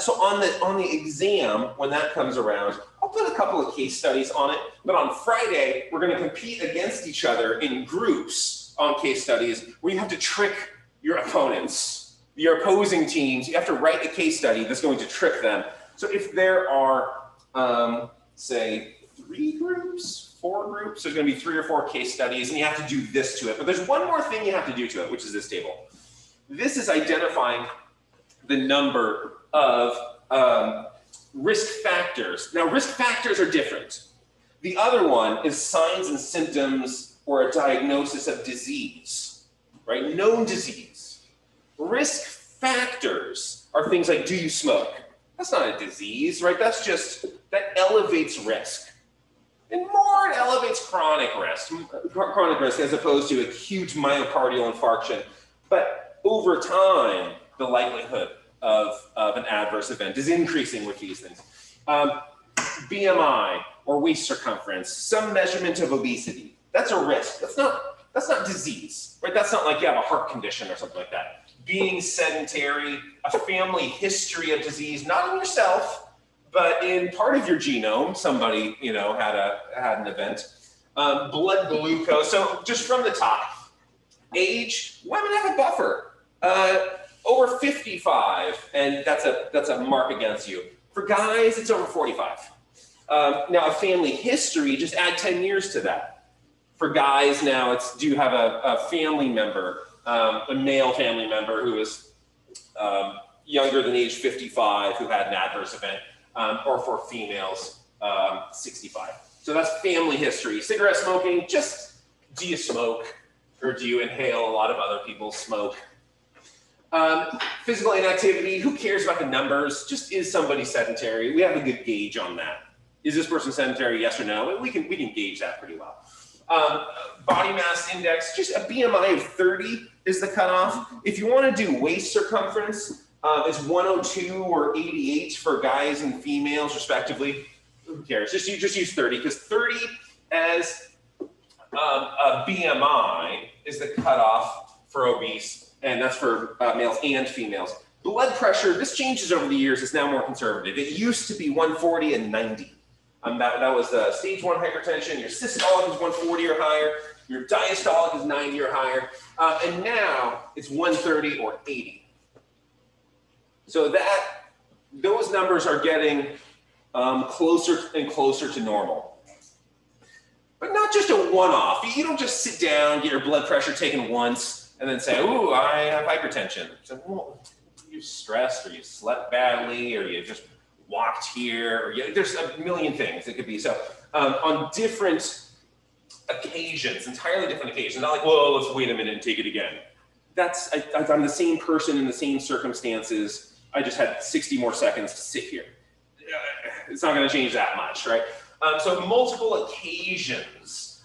So on the exam, when that comes around, I'll put a couple of case studies on it, but on Friday, we're gonna compete against each other in groups on case studies where you have to trick your opponents, your opposing teams. You have to write a case study that's going to trick them. So if there are, say, four groups, there's going to be 3 or 4 case studies, and you have to do this to it. But there's one more thing you have to do to it, which is this table. This is identifying the number of risk factors. Now, risk factors are different. The other one is signs and symptoms or a diagnosis of disease, right? Known disease. Risk factors are things like, do you smoke? That's not a disease, right? That's just, that elevates risk. And more, it elevates chronic risk as opposed to acute myocardial infarction. But over time, the likelihood of an adverse event is increasing with these things. BMI or waist circumference, some measurement of obesity. That's a risk. That's not disease, right? That's not like you have a heart condition or something like that. Being sedentary, a family history of disease, not in yourself, but in part of your genome, somebody had an event. Blood glucose. So just from the top, age. Women have a buffer over 55, and that's a mark against you. For guys, it's over 45. Now a family history. Just add 10 years to that. For guys now, it's do you have a family member, a male family member who is younger than age 55 who had an adverse event. or for females, 65. So that's family history. Cigarette smoking, just do you smoke or do you inhale a lot of other people's smoke? Physical inactivity, who cares about the numbers? Just is somebody sedentary? We have a good gauge on that. Is this person sedentary, yes or no? And we can gauge that pretty well. Body mass index, just a BMI of 30 is the cutoff. If you want to do waist circumference, it's 102 or 88 for guys and females respectively. Who cares? Just use 30, because 30 as a BMI is the cutoff for obese, and that's for males and females. Blood pressure, this changes over the years. It's now more conservative. It used to be 140 and 90. That was stage 1 hypertension. Your systolic is 140 or higher. Your diastolic is 90 or higher. And now it's 130 or 80. So those numbers are getting closer and closer to normal. But not just a one-off. You don't just sit down, get your blood pressure taken once, and then say, ooh, I have hypertension. So, well, you're stressed, or you slept badly, or you just walked here, or you, there's a million things it could be. So on different occasions, entirely different occasions, not like, whoa, let's wait a minute and take it again. That's, I'm the same person in the same circumstances. I just had 60 more seconds to sit here. It's not going to change that much, right? So multiple occasions,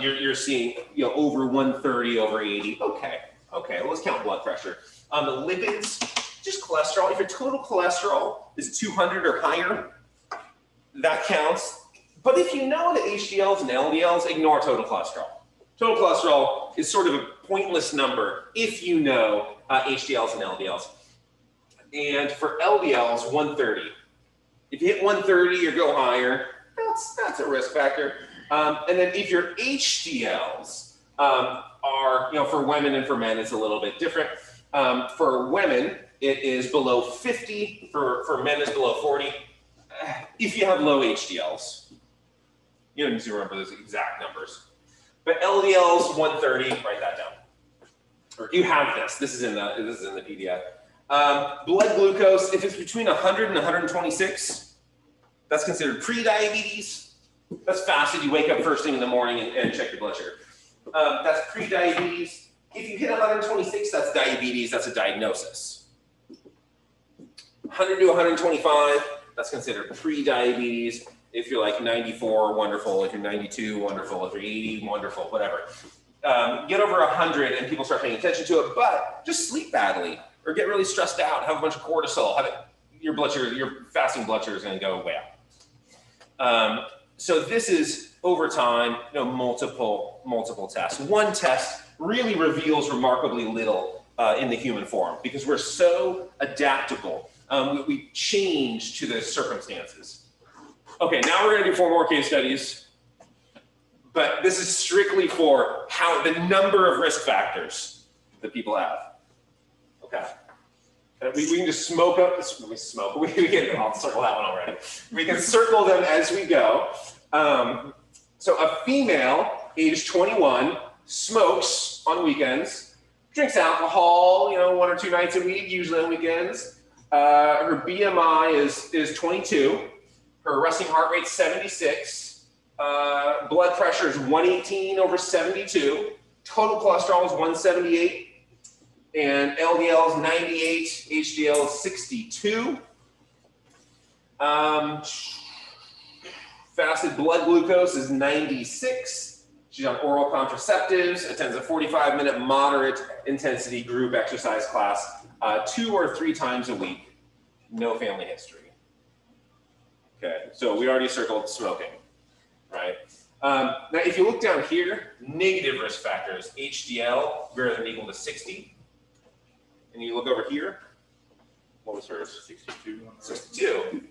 you're seeing, you know, over 130, over 80. Okay, well, let's count blood pressure. The lipids, just cholesterol. If your total cholesterol is 200 or higher, that counts. But if you know the HDLs and LDLs, ignore total cholesterol. Total cholesterol is sort of a pointless number if you know HDLs and LDLs. And for LDLs, 130. If you hit 130 or go higher, that's a risk factor. And then if your HDLs are, you know, for women and for men, it's a little bit different. For women, it is below 50. For men, it's below 40. If you have low HDLs, you don't need to remember those exact numbers. But LDLs 130, write that down. Or you have this. This is in the PDF. Blood glucose, if it's between 100 and 126, that's considered pre-diabetes. That's fasted. You wake up first thing in the morning and check your blood sugar. That's pre-diabetes. If you hit 126, that's diabetes. That's a diagnosis. 100 to 125, that's considered pre-diabetes. If you're like 94, wonderful. If you're 92, wonderful. If you're 80, wonderful, whatever. Get over 100 and people start paying attention to it, but just sleep badly or get really stressed out, have a bunch of cortisol, your blood sugar, your fasting blood sugar is going to go way up. So this is over time, you know, multiple tests. One test really reveals remarkably little in the human form because we're so adaptable. We change to the circumstances. Okay, now we're going to do 4 more case studies, but this is strictly for how the number of risk factors that people have. Okay, we can just smoke up. I'll circle that one already. We can circle them as we go. So a female, age 21, smokes on weekends, drinks alcohol, you know, 1 or 2 nights a week, usually on weekends. Her BMI is 22. Her resting heart rate 76, blood pressure is 118 over 72, total cholesterol is 178, and LDL is 98, HDL is 62. Fasted blood glucose is 96. She's on oral contraceptives, attends a 45-minute moderate intensity group exercise class 2 or 3 times a week, no family history. Okay, so we already circled smoking, right? Now, if you look down here, negative risk factors, HDL greater than or equal to 60. And you look over here, what was hers? 62. 62.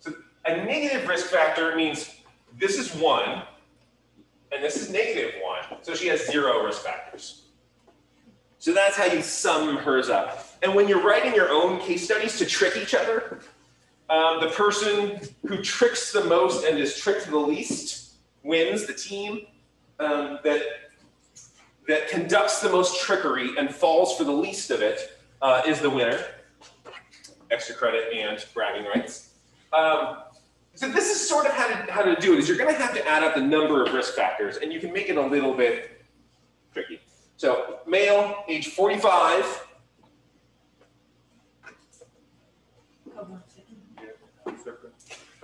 So a negative risk factor means this is 1, and this is -1. So she has 0 risk factors. So that's how you sum hers up. And when you're writing your own case studies to trick each other, the person who tricks the most and is tricked the least wins. The team that conducts the most trickery and falls for the least of it is the winner. Extra credit and bragging rights. So this is sort of how to do it, is you're going to have to add up the number of risk factors, and you can make it a little bit tricky. So male, age 45.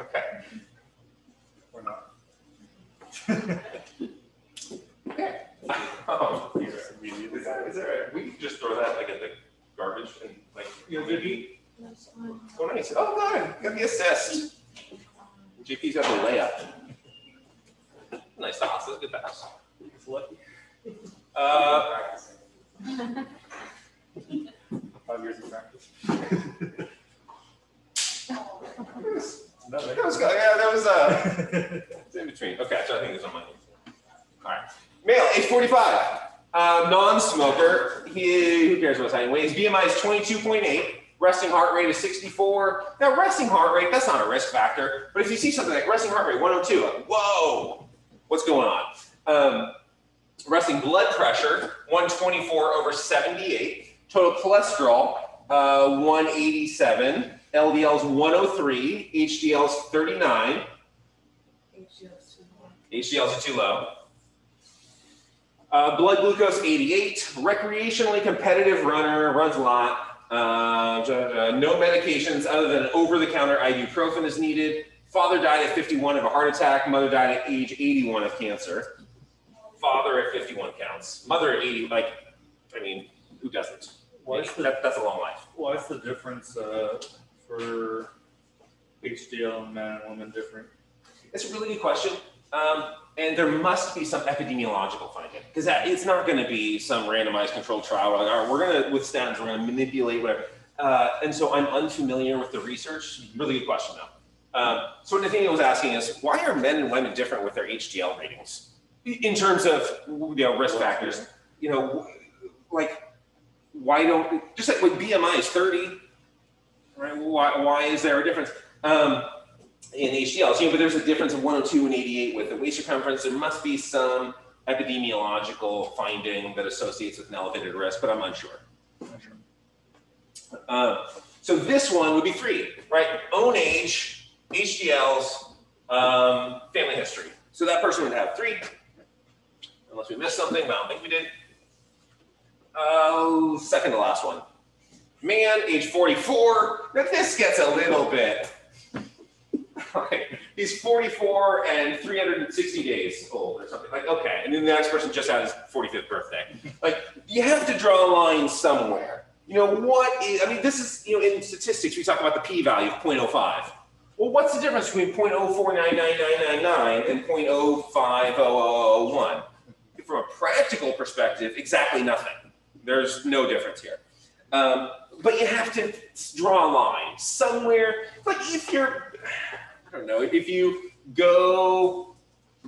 Okay. Or not. Okay. Oh, yeah. Is that right? We can just throw that like at the garbage and like you'll be. Oh nice. Oh god, you got the assist. JP's got the layup. Nice toss. That's a good pass. He's lucky. 5 years of practice. That was in between. Okay, so I think there's on my name. All right. Male, age 45. Non-smoker. Who cares about his height and weight? His BMI is 22.8. Resting heart rate is 64. Now, resting heart rate, that's not a risk factor. But if you see something like resting heart rate 102, like, whoa, what's going on? Resting blood pressure, 124/78. Total cholesterol, 187. LDL's 103, HDL's 39. HDL's too low. Blood glucose 88. Recreationally competitive runner, runs a lot. No medications other than over-the-counter ibuprofen is needed. Father died at 51 of a heart attack. Mother died at age 81 of cancer. Father at 51 counts. Mother at 80, like, I mean, who doesn't? That's a long life. What's the difference for HDL men and women different? That's a really good question. And there must be some epidemiological finding, because it's not going to be some randomized controlled trial. We're like, all right, we're going to, with statins, we're going to manipulate whatever. And so I'm unfamiliar with the research. Really good question, though. So what Nathaniel was asking is, why are men and women different with their HDL ratings in terms of risk factors? You know, like, why don't, just like with BMI is 30, right? Why is there a difference in HDLs? But there's a difference of 102 and 88 with the waist circumference. There must be some epidemiological finding that associates with an elevated risk, but I'm unsure. So this one would be 3, right? Own age, HDLs, family history. So that person would have 3, unless we missed something, but I don't think we did. Second to last one. Man, age 44. Now this gets a little bit. Right. He's 44 and 360 days old or something. Like, okay. And then the next person just had his 45th birthday. Like, you have to draw a line somewhere. You know, what is, I mean, this is, you know, in statistics, we talk about the p-value of 0.05. Well, what's the difference between 0.049999 and 0.050001? From a practical perspective, exactly nothing. There's no difference here. But you have to draw a line somewhere. Like if you're, I don't know, if you go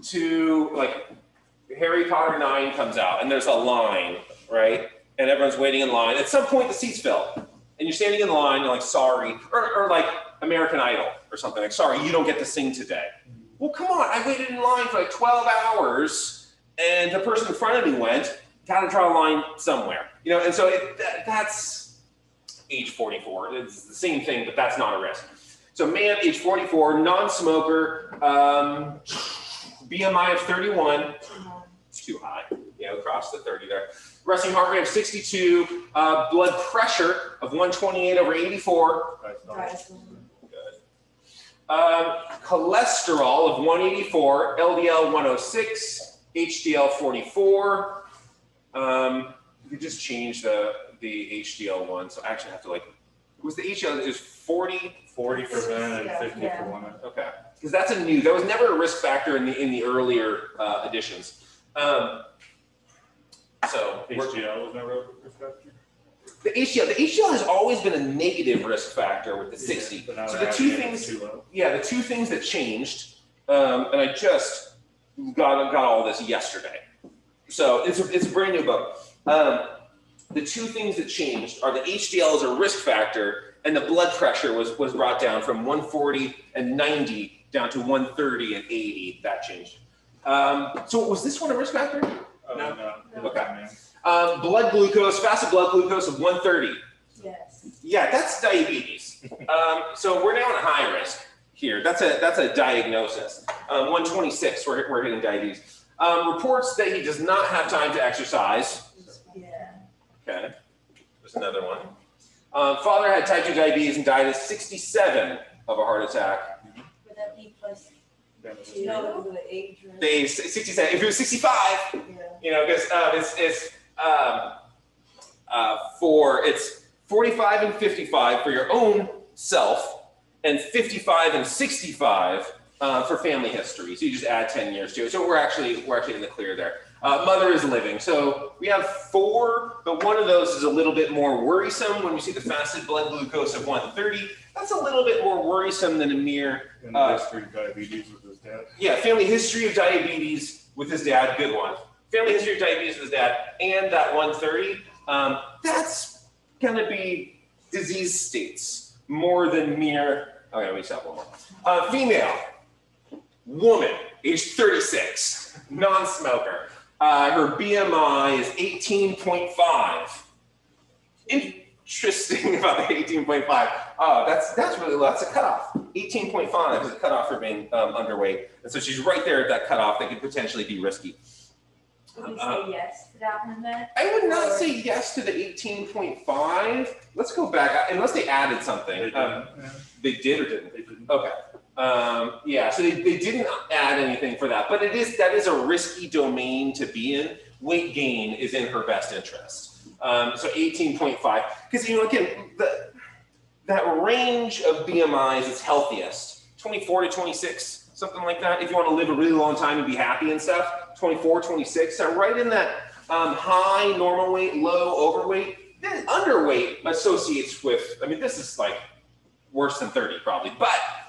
to like Harry Potter 9 comes out and there's a line, right? And everyone's waiting in line. At some point the seats fill and you're standing in line, you're like, sorry, or like American Idol or something. Like, sorry, you don't get to sing today. Well, come on, I waited in line for like 12 hours and the person in front of me went, gotta draw a line somewhere. You know, and so that's age 44. It's the same thing, but that's not a risk. So man, age 44, non-smoker, BMI of 31. It's too high. Yeah, we crossed the 30 there. Resting heart rate of 62, blood pressure of 128/84. Nice. Good. Cholesterol of 184, LDL 106. HDL 44. You could just change the HDL one. So I actually have to like, was the HDL is 40? 40 for men and 50 for women. Okay, because that's a new. That was never a risk factor in the earlier editions. So HDL was never a risk factor. The HDL has always been a negative risk factor with the 60. Yeah, so the two things that changed, and I just. Got all this yesterday. So it's a brand new book. The two things that changed are the HDL is a risk factor and the blood pressure was brought down from 140 and 90 down to 130 and 80. That changed. So was this one a risk factor? Oh, no. Okay. Blood glucose, fasted blood glucose of 130. Yes. Yeah, that's diabetes. So we're now at high risk. here. That's a diagnosis. 126, we're hitting diabetes. Reports that he does not have time to exercise. Yeah. Okay, there's another one. Father had type 2 diabetes and died at 67 of a heart attack. Would that be plus? You know, the age range. They 67. If it was 65, yeah. You know, because it's 45 and 55 for your own self, and 55 and 65 for family history. So you just add 10 years to it. So we're actually in the clear there. Mother is living. So we have 4, but one of those is a little bit more worrisome. When we see the fasted blood glucose of 130, that's a little bit more worrisome than a mere history of diabetes with his dad. Yeah, family history of diabetes with his dad. Good one. Family history of diabetes with his dad, and that 130. That's gonna be disease states more than mere. Okay, we stop one more. Female, woman, age 36, non-smoker. Her BMI is 18.5. Interesting about the 18.5. That's really low. That's a cutoff. 18.5 is a cutoff for being underweight, and so she's right there at that cutoff. That could potentially be risky. Would you say yes to that one then? I would not say yes to the 18.5. Let's go back, unless they added something. They did or didn't? They didn't. Okay. Yeah, so they didn't add anything for that, but that is a risky domain to be in. Weight gain is in her best interest. So 18.5, because you know, again, that range of BMIs is healthiest, 24 to 26, something like that. If you want to live a really long time and be happy and stuff, 24, 26, so right in that high normal weight, low overweight. Then underweight associates with, I mean, this is like worse than 30 probably, but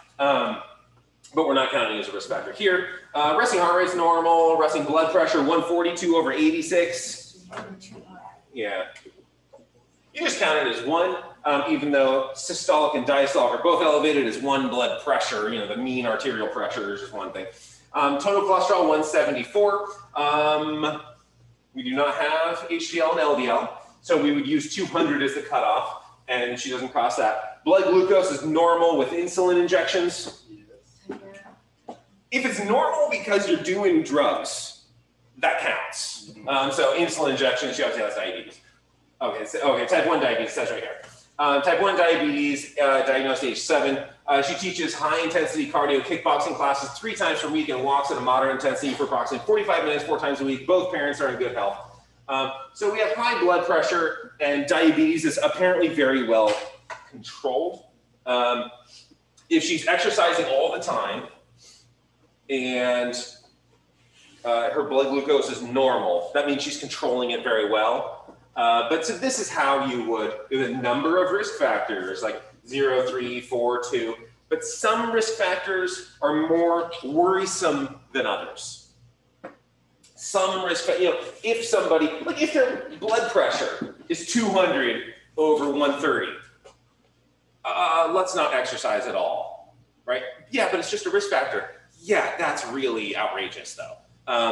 we're not counting as a risk factor here. Resting heart rate's normal, resting blood pressure 142 over 86. Yeah, you just count it as one, even though systolic and diastolic are both elevated as one blood pressure. You know, the mean arterial pressure is just one thing. Total cholesterol 174. We do not have HDL and LDL, so we would use 200 as the cutoff, and she doesn't cross that. Blood glucose is normal with insulin injections. Yes. If it's normal because you're doing drugs, that counts. Mm-hmm. So insulin injections, she obviously has diabetes. Okay, so, type 1 diabetes, that's right here. Type 1 diabetes, diagnosed age 7. She teaches high-intensity cardio kickboxing classes 3 times per week and walks at a moderate intensity for approximately 45 minutes 4 times a week. Both parents are in good health. So we have high blood pressure, and diabetes is apparently very well controlled. If she's exercising all the time and her blood glucose is normal, that means she's controlling it very well. But so this is how you would, with a number of risk factors, like 0, 3, 4, 2, but some risk factors are more worrisome than others. Some risk, you know, if somebody, like if their blood pressure is 200 over 130, let's not exercise at all, right? Yeah, but it's just a risk factor. Yeah, that's really outrageous though.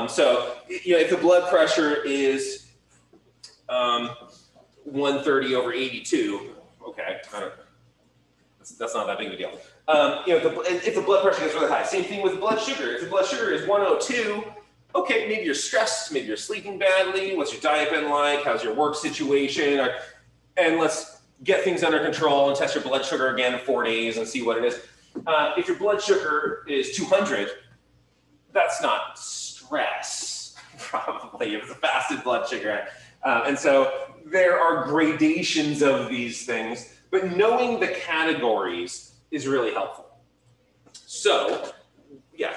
So, you know, if the blood pressure is 130 over 82, okay, I don't know. That's not that big of a deal. You know, if the blood pressure gets really high, same thing with blood sugar. If the blood sugar is 102, okay, maybe you're stressed, maybe you're sleeping badly, what's your diet been like, how's your work situation, and let's get things under control and test your blood sugar again in 4 days and see what it is. If your blood sugar is 200, that's not stress, probably, if it's a fasted blood sugar. And so there are gradations of these things, but knowing the categories is really helpful. So, yeah.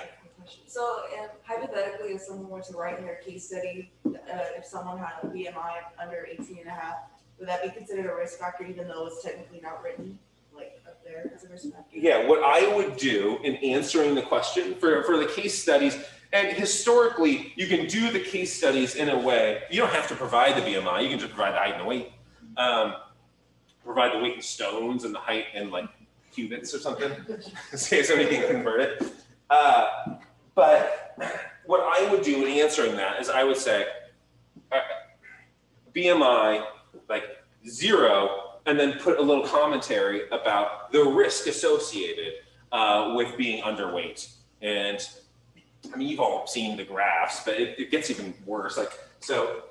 So if, hypothetically, if someone were to write in their case study, if someone had a BMI under 18.5, would that be considered a risk factor, even though it's technically not written like up there as a risk factor? Yeah, what I would do in answering the question for the case studies, and historically, you can do the case studies in a way, you don't have to provide the BMI, you can just provide the height and the weight, provide the weight in stones and the height in like cubits or something, so you can convert it. But what I would do in answering that is I would say BMI like 0, and then put a little commentary about the risk associated. with being underweight. And I mean, you've all seen the graphs, but it gets even worse. Like, so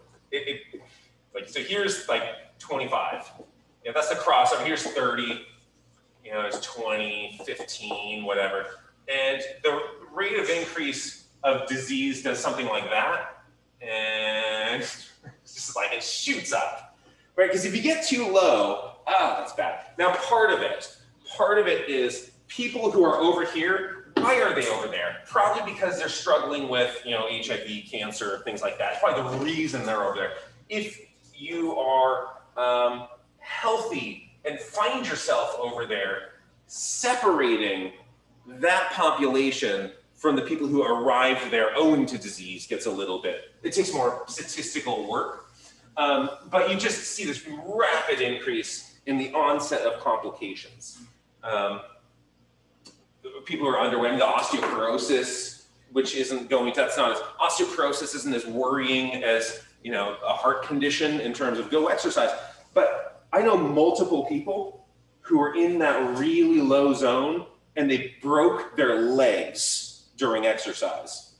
so here's like 25. Yeah, that's the cross. I mean, here's 30, you know, it's 20, 15, whatever. And the rate of increase of disease does something like that. And it's just like, it shoots up, right? Because if you get too low, that's bad. Now, part of it is people who are over here, why are they over there? Probably because they're struggling with, you know, HIV, cancer, things like that. That's probably the reason they're over there. If you are healthy and find yourself over there, separating that population from the people who arrived there owing to disease gets a little bit, it takes more statistical work, but you just see this rapid increase in the onset of complications. People who are underweight, the osteoporosis, which isn't going to, that's not as, osteoporosis isn't as worrying as, you know, a heart condition in terms of go exercise. But I know multiple people who are in that really low zone and they broke their legs during exercise.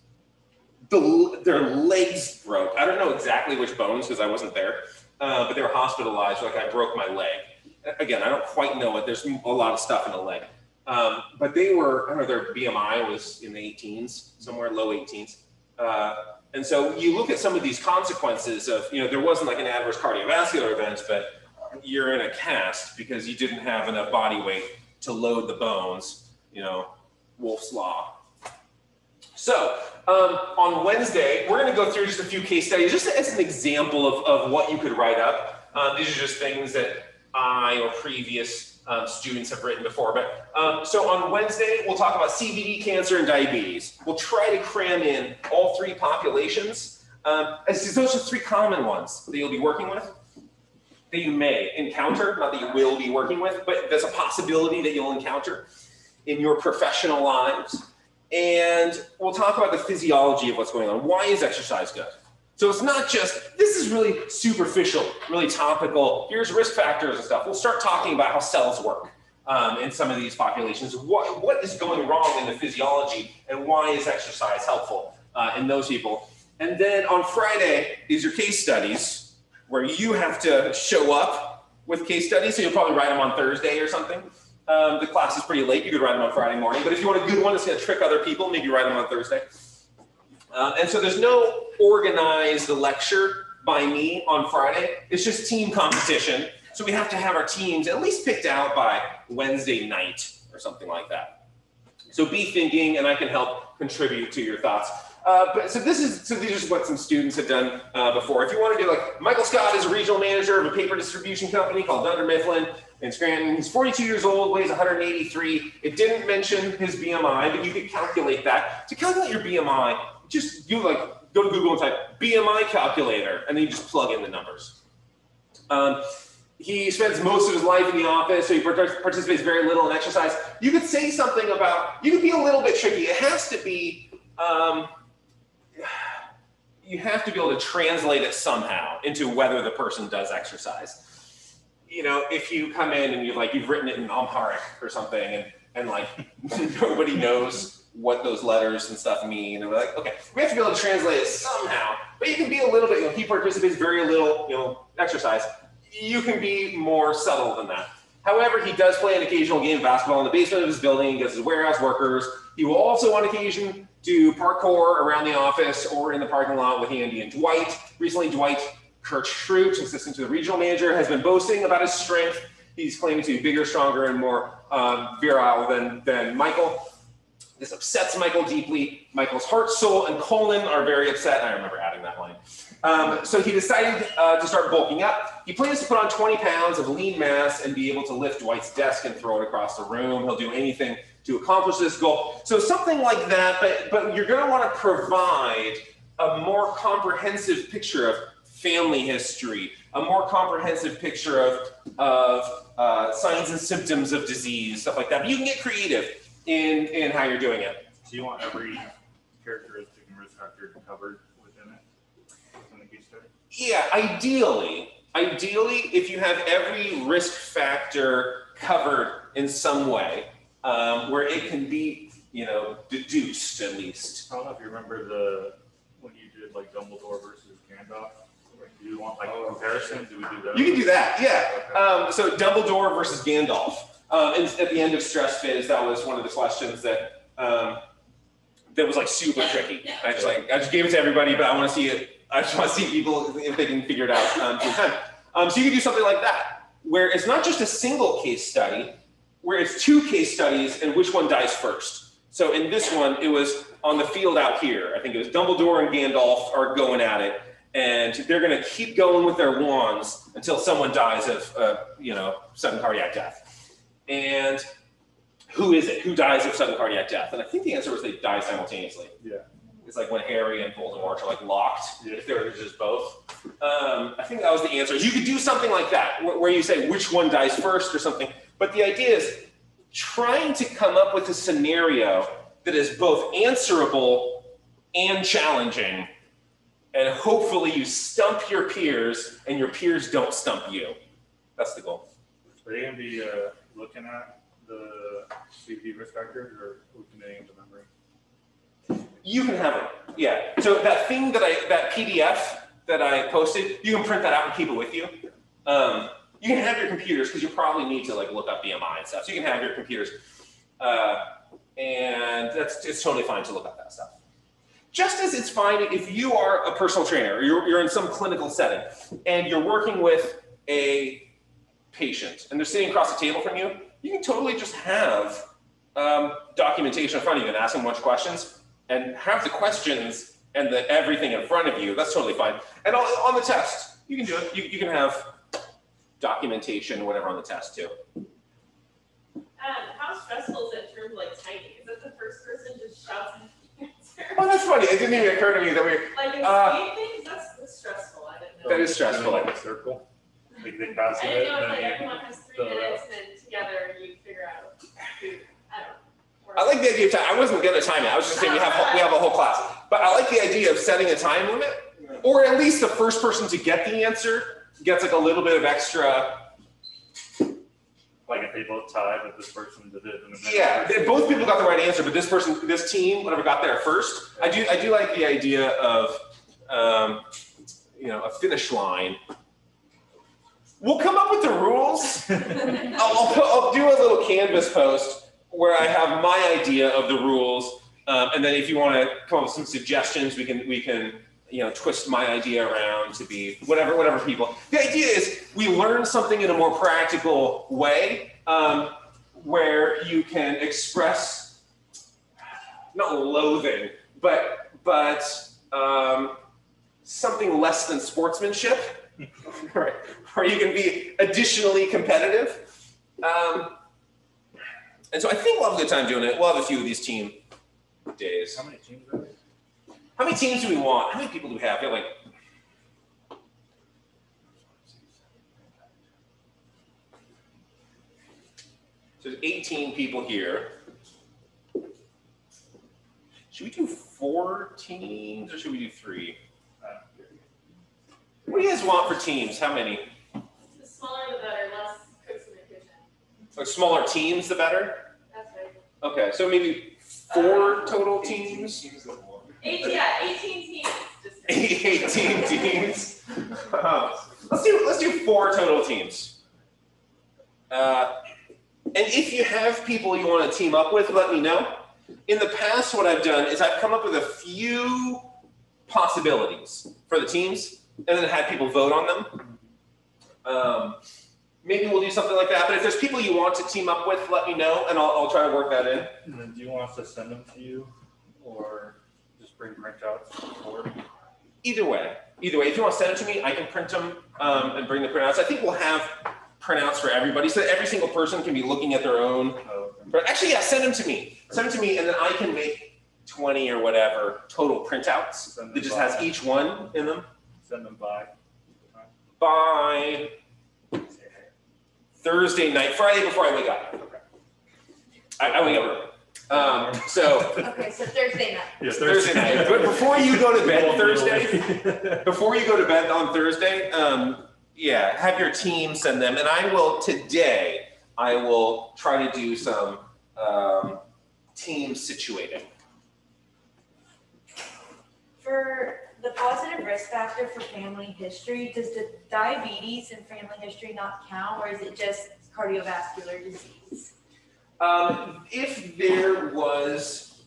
Their legs broke. I don't know exactly which bones because I wasn't there, but they were hospitalized. Like, I broke my leg. Again, I don't quite know it. There's a lot of stuff in the leg. But they were, I don't know, their BMI was in the 18s, somewhere low 18s. And so you look at some of these consequences of, you know, there wasn't like an adverse cardiovascular event, but you're in a cast because you didn't have enough body weight to load the bones, you know, Wolf's Law. So on Wednesday, we're going to go through just a few case studies, just as an example of what you could write up. These are just things that I or previous students have written before. But so on Wednesday, we'll talk about CVD, cancer, and diabetes. We'll try to cram in all three populations. Those are three common ones that you'll be working with, that you may encounter, not that you will be working with, but there's a possibility that you'll encounter in your professional lives. And we'll talk about the physiology of what's going on. Why is exercise good? So it's not just, this is really superficial, really topical. Here's risk factors and stuff. We'll start talking about how cells work in some of these populations. What is going wrong in the physiology and why is exercise helpful in those people? And then on Friday is your case studies where you have to show up with case studies. So you'll probably write them on Thursday or something. The class is pretty late. You could write them on Friday morning, but if you want a good one that's going to trick other people, maybe write them on Thursday. And so there's no organized lecture by me on Friday. It's just team competition. So we have to have our teams at least picked out by Wednesday night or something like that. So be thinking, and I can help contribute to your thoughts. So these are what some students have done before. If you want to do, like, Michael Scott is a regional manager of a paper distribution company called Dunder Mifflin in Scranton. He's 42 years old, weighs 183. It didn't mention his BMI, but you could calculate that. To calculate your BMI, just do, like, go to Google and type BMI calculator, and then you just plug in the numbers. He spends most of his life in the office, so he participates very little in exercise. You could say something about, you could be a little bit tricky. It has to be, you have to be able to translate it somehow into whether the person does exercise. You know, if you come in and you've written it in Amharic or something, and like nobody knows what those letters and stuff mean, and we're like, okay, we have to be able to translate it somehow. But you can be a little bit, you know, he participates very little, you know, exercise. You can be more subtle than that. However, he does play an occasional game of basketball in the basement of his building against his warehouse workers. He will also, on occasion, do parkour around the office or in the parking lot with Andy and Dwight. Recently, Dwight Kurt Schrute, assistant to the regional manager, has been boasting about his strength. He's claiming to be bigger, stronger, and more virile than Michael. This upsets Michael deeply. Michael's heart, soul, and colon are very upset. I remember adding that line. So he decided to start bulking up. He plans to put on 20 pounds of lean mass and be able to lift Dwight's desk and throw it across the room. He'll do anything to accomplish this goal. So something like that, but you're going to want to provide a more comprehensive picture of family history, a more comprehensive picture of signs and symptoms of disease, stuff like that. But you can get creative in how you're doing it. So you want every characteristic and risk factor covered within it? Yeah, ideally, if you have every risk factor covered in some way, where it can be, you know, deduced at least. I don't know if you remember the when you did like Dumbledore versus Gandalf. Do you want like a comparison? Do we do that? You can do that, yeah. Okay. So Dumbledore versus Gandalf. And at the end of stress phase, that was one of the questions that that was like super tricky. I just gave it to everybody, but I want to see it. I just want to see people if they can figure it out through time. So you can do something like that, where it's not just a single case study, where it's two case studies and which one dies first. So in this one, it was on the field out here. I think it was Dumbledore and Gandalf are going at it, and they're going to keep going with their wands until someone dies of, you know, sudden cardiac death. And who is it? Who dies of sudden cardiac death? And I think the answer was they die simultaneously. Yeah. It's like when Harry and Voldemort are like locked, if they were just both. I think that was the answer. You could do something like that, where you say which one dies first or something. But the idea is trying to come up with a scenario that is both answerable and challenging. And hopefully you stump your peers and your peers don't stump you. That's the goal. Are they going to be looking at the CP risk factors or committing them to memory? You can have it, yeah. So that thing that that PDF that I posted, you can print that out and keep it with you. You can have your computers because you probably need to like look up BMI and stuff. So you can have your computers, and it's totally fine to look up that stuff. Just as it's fine if you are a personal trainer, or you're in some clinical setting, and you're working with a patient, and they're sitting across the table from you. You can totally just have documentation in front of you and ask them a bunch of questions. And have the questions and the everything in front of you. That's totally fine. And on the test, you can do it. You can have documentation, whatever, on the test too. How stressful is that term, like timing? Is it the first person just shouts the answer? Oh, that's funny. It didn't even occur to me that we're like things. That's stressful. I didn't know. That is stressful. Like a circle. Like they pass it. I didn't know if like everyone has 3 minutes, and then together you figure out. I don't know. I like the idea of time. I wasn't gonna time it. I was just saying we have a whole class. But I like the idea of setting a time limit, or at least the first person to get the answer gets like a little bit of extra. Like if they both tied, but this person did it. And yeah, both people got the right answer, but this team, whatever got there first. I do like the idea of, you know, a finish line. We'll come up with the rules. I'll do a little Canvas post where I have my idea of the rules, and then if you want to come up with some suggestions, we can you know, twist my idea around to be whatever people. The idea is we learn something in a more practical way, where you can express not loathing, but something less than sportsmanship, right? Or you can be additionally competitive. And so I think we'll have a good time doing it. We'll have a few of these team days. How many teams are there? How many teams do we want? How many people do we have? We have like 18 people here. Should we do 4 teams or should we do 3? What do you guys want for teams? How many? The smaller the better, less cooks in the kitchen. Like smaller teams, the better? Okay, so maybe 4 total teams? 18 teams. 18 teams. Let's do 4 total teams. And if you have people you want to team up with, let me know. In the past, what I've done is I've come up with a few possibilities for the teams, and then had people vote on them. Maybe we'll do something like that, but if there's people you want to team up with, let me know, and I'll try to work that in. And then do you want us to send them to you, or just bring printouts? Either way. If you want to send it to me, I can print them and bring the printouts. I think we'll have printouts for everybody, so that every single person can be looking at their own. Actually, yeah, send them to me. Send them to me, and then I can make 20 or whatever total printouts that just has each one in them. Send them by Thursday night, Friday before I wake up. Okay. I wake up early. Okay, so Thursday night. Yes, Thursday night. But before you go to bed Thursday, before you go to bed on Thursday, yeah, have your team send them. And I will today, I will try to do some team situated? For the positive risk factor for family history, does the diabetes and family history not count, or is it just cardiovascular disease? If there was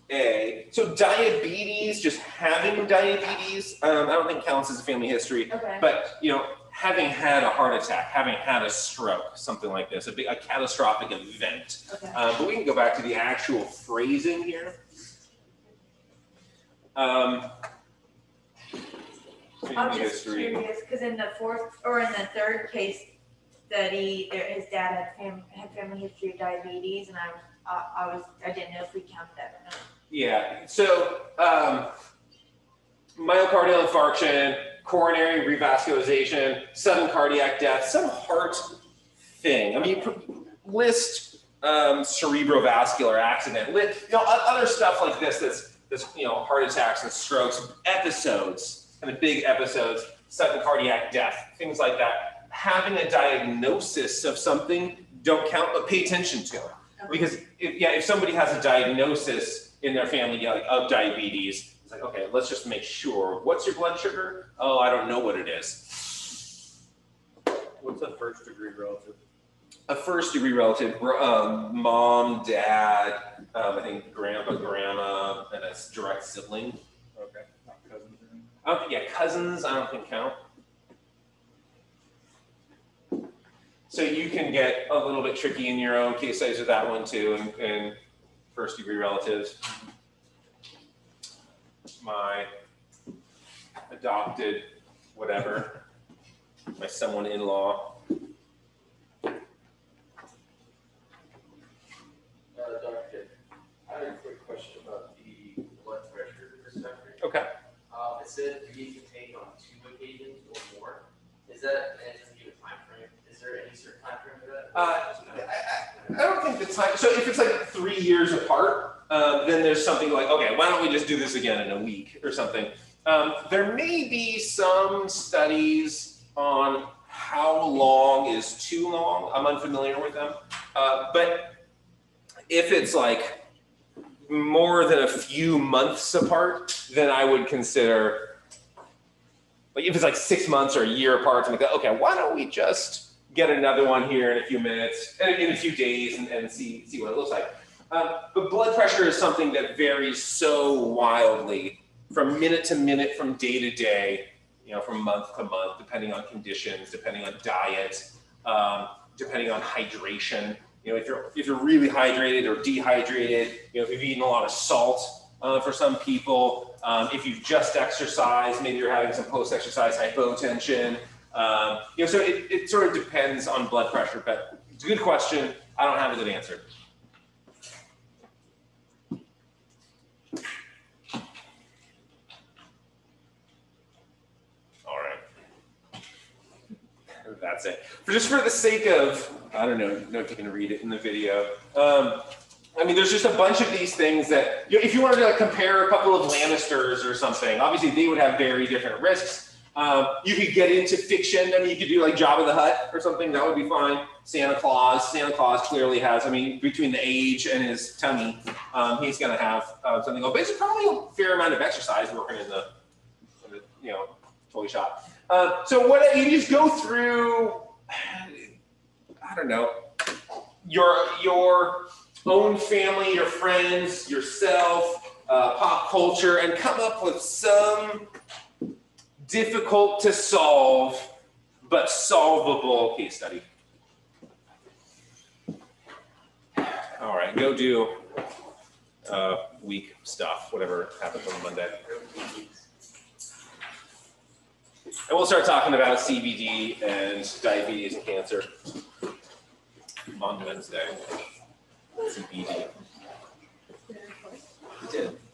so diabetes, just having diabetes, I don't think counts as a family history, okay. But you know, having had a heart attack, having had a stroke, something like this, a catastrophic event. Okay. But we can go back to the actual phrasing here. I'm just curious, because in the third case study, his dad had family history of diabetes, and I didn't know if we counted that or not. Yeah. So myocardial infarction, coronary revascularization, sudden cardiac death, some heart thing. I mean, list cerebrovascular accident, you know, other stuff like this. That's you know, heart attacks and strokes, episodes, kind of big episodes, sudden cardiac death, things like that. Having a diagnosis of something don't count, but pay attention to it. Because if somebody has a diagnosis in their family of diabetes, it's like, okay, let's just make sure. What's your blood sugar? Oh, I don't know what it is. What's a first degree relative? A first degree relative, mom, dad, I think grandpa, grandma, and a direct sibling. Okay, not cousins. Yeah, cousins I don't think count. So you can get a little bit tricky in your own case studies with that one too, and first degree relatives. My adopted whatever, my someone in law. Doctor, I had a quick question about the blood pressure receptor. Okay. It said you need to take on 2 occasions or more. Is that any certain time frame for that? I don't think the time. So if it's like 3 years apart, then there's something like, okay, why don't we just do this again in a week or something? There may be some studies on how long is too long. I'm unfamiliar with them. But if it's like more than a few months apart, then I would consider, like if it's like 6 months or a year apart, something like that, okay, why don't we just get another one here in a few minutes, in a few days, and see what it looks like. But blood pressure is something that varies so wildly from minute to minute, from day to day, you know, from month to month, depending on conditions, depending on diet, depending on hydration. You know, if you're really hydrated or dehydrated, you know, if you've eaten a lot of salt for some people, if you've just exercised, maybe you're having some post-exercise hypotension. You know, so it sort of depends on blood pressure, but it's a good question. I don't have a good answer. All right. That's it. For the sake of, I don't know if you can read it in the video. I mean, there's just a bunch of these things that, you know, if you wanted to like, compare a couple of Lannisters or something, obviously they would have very different risks. You could get into fiction. I mean, you could do like Jabba the Hutt or something. That would be fine. Santa Claus. Santa Claus clearly has, I mean, between the age and his tummy, he's going to have something. But it's probably a fair amount of exercise working in the you know, toy shop. So what you just go through, I don't know, your own family, your friends, yourself, pop culture, and come up with some difficult to solve, but solvable case study. All right, go do week stuff, whatever happens on Monday. And we'll start talking about CBD and diabetes and cancer on Wednesday. CBD. You did.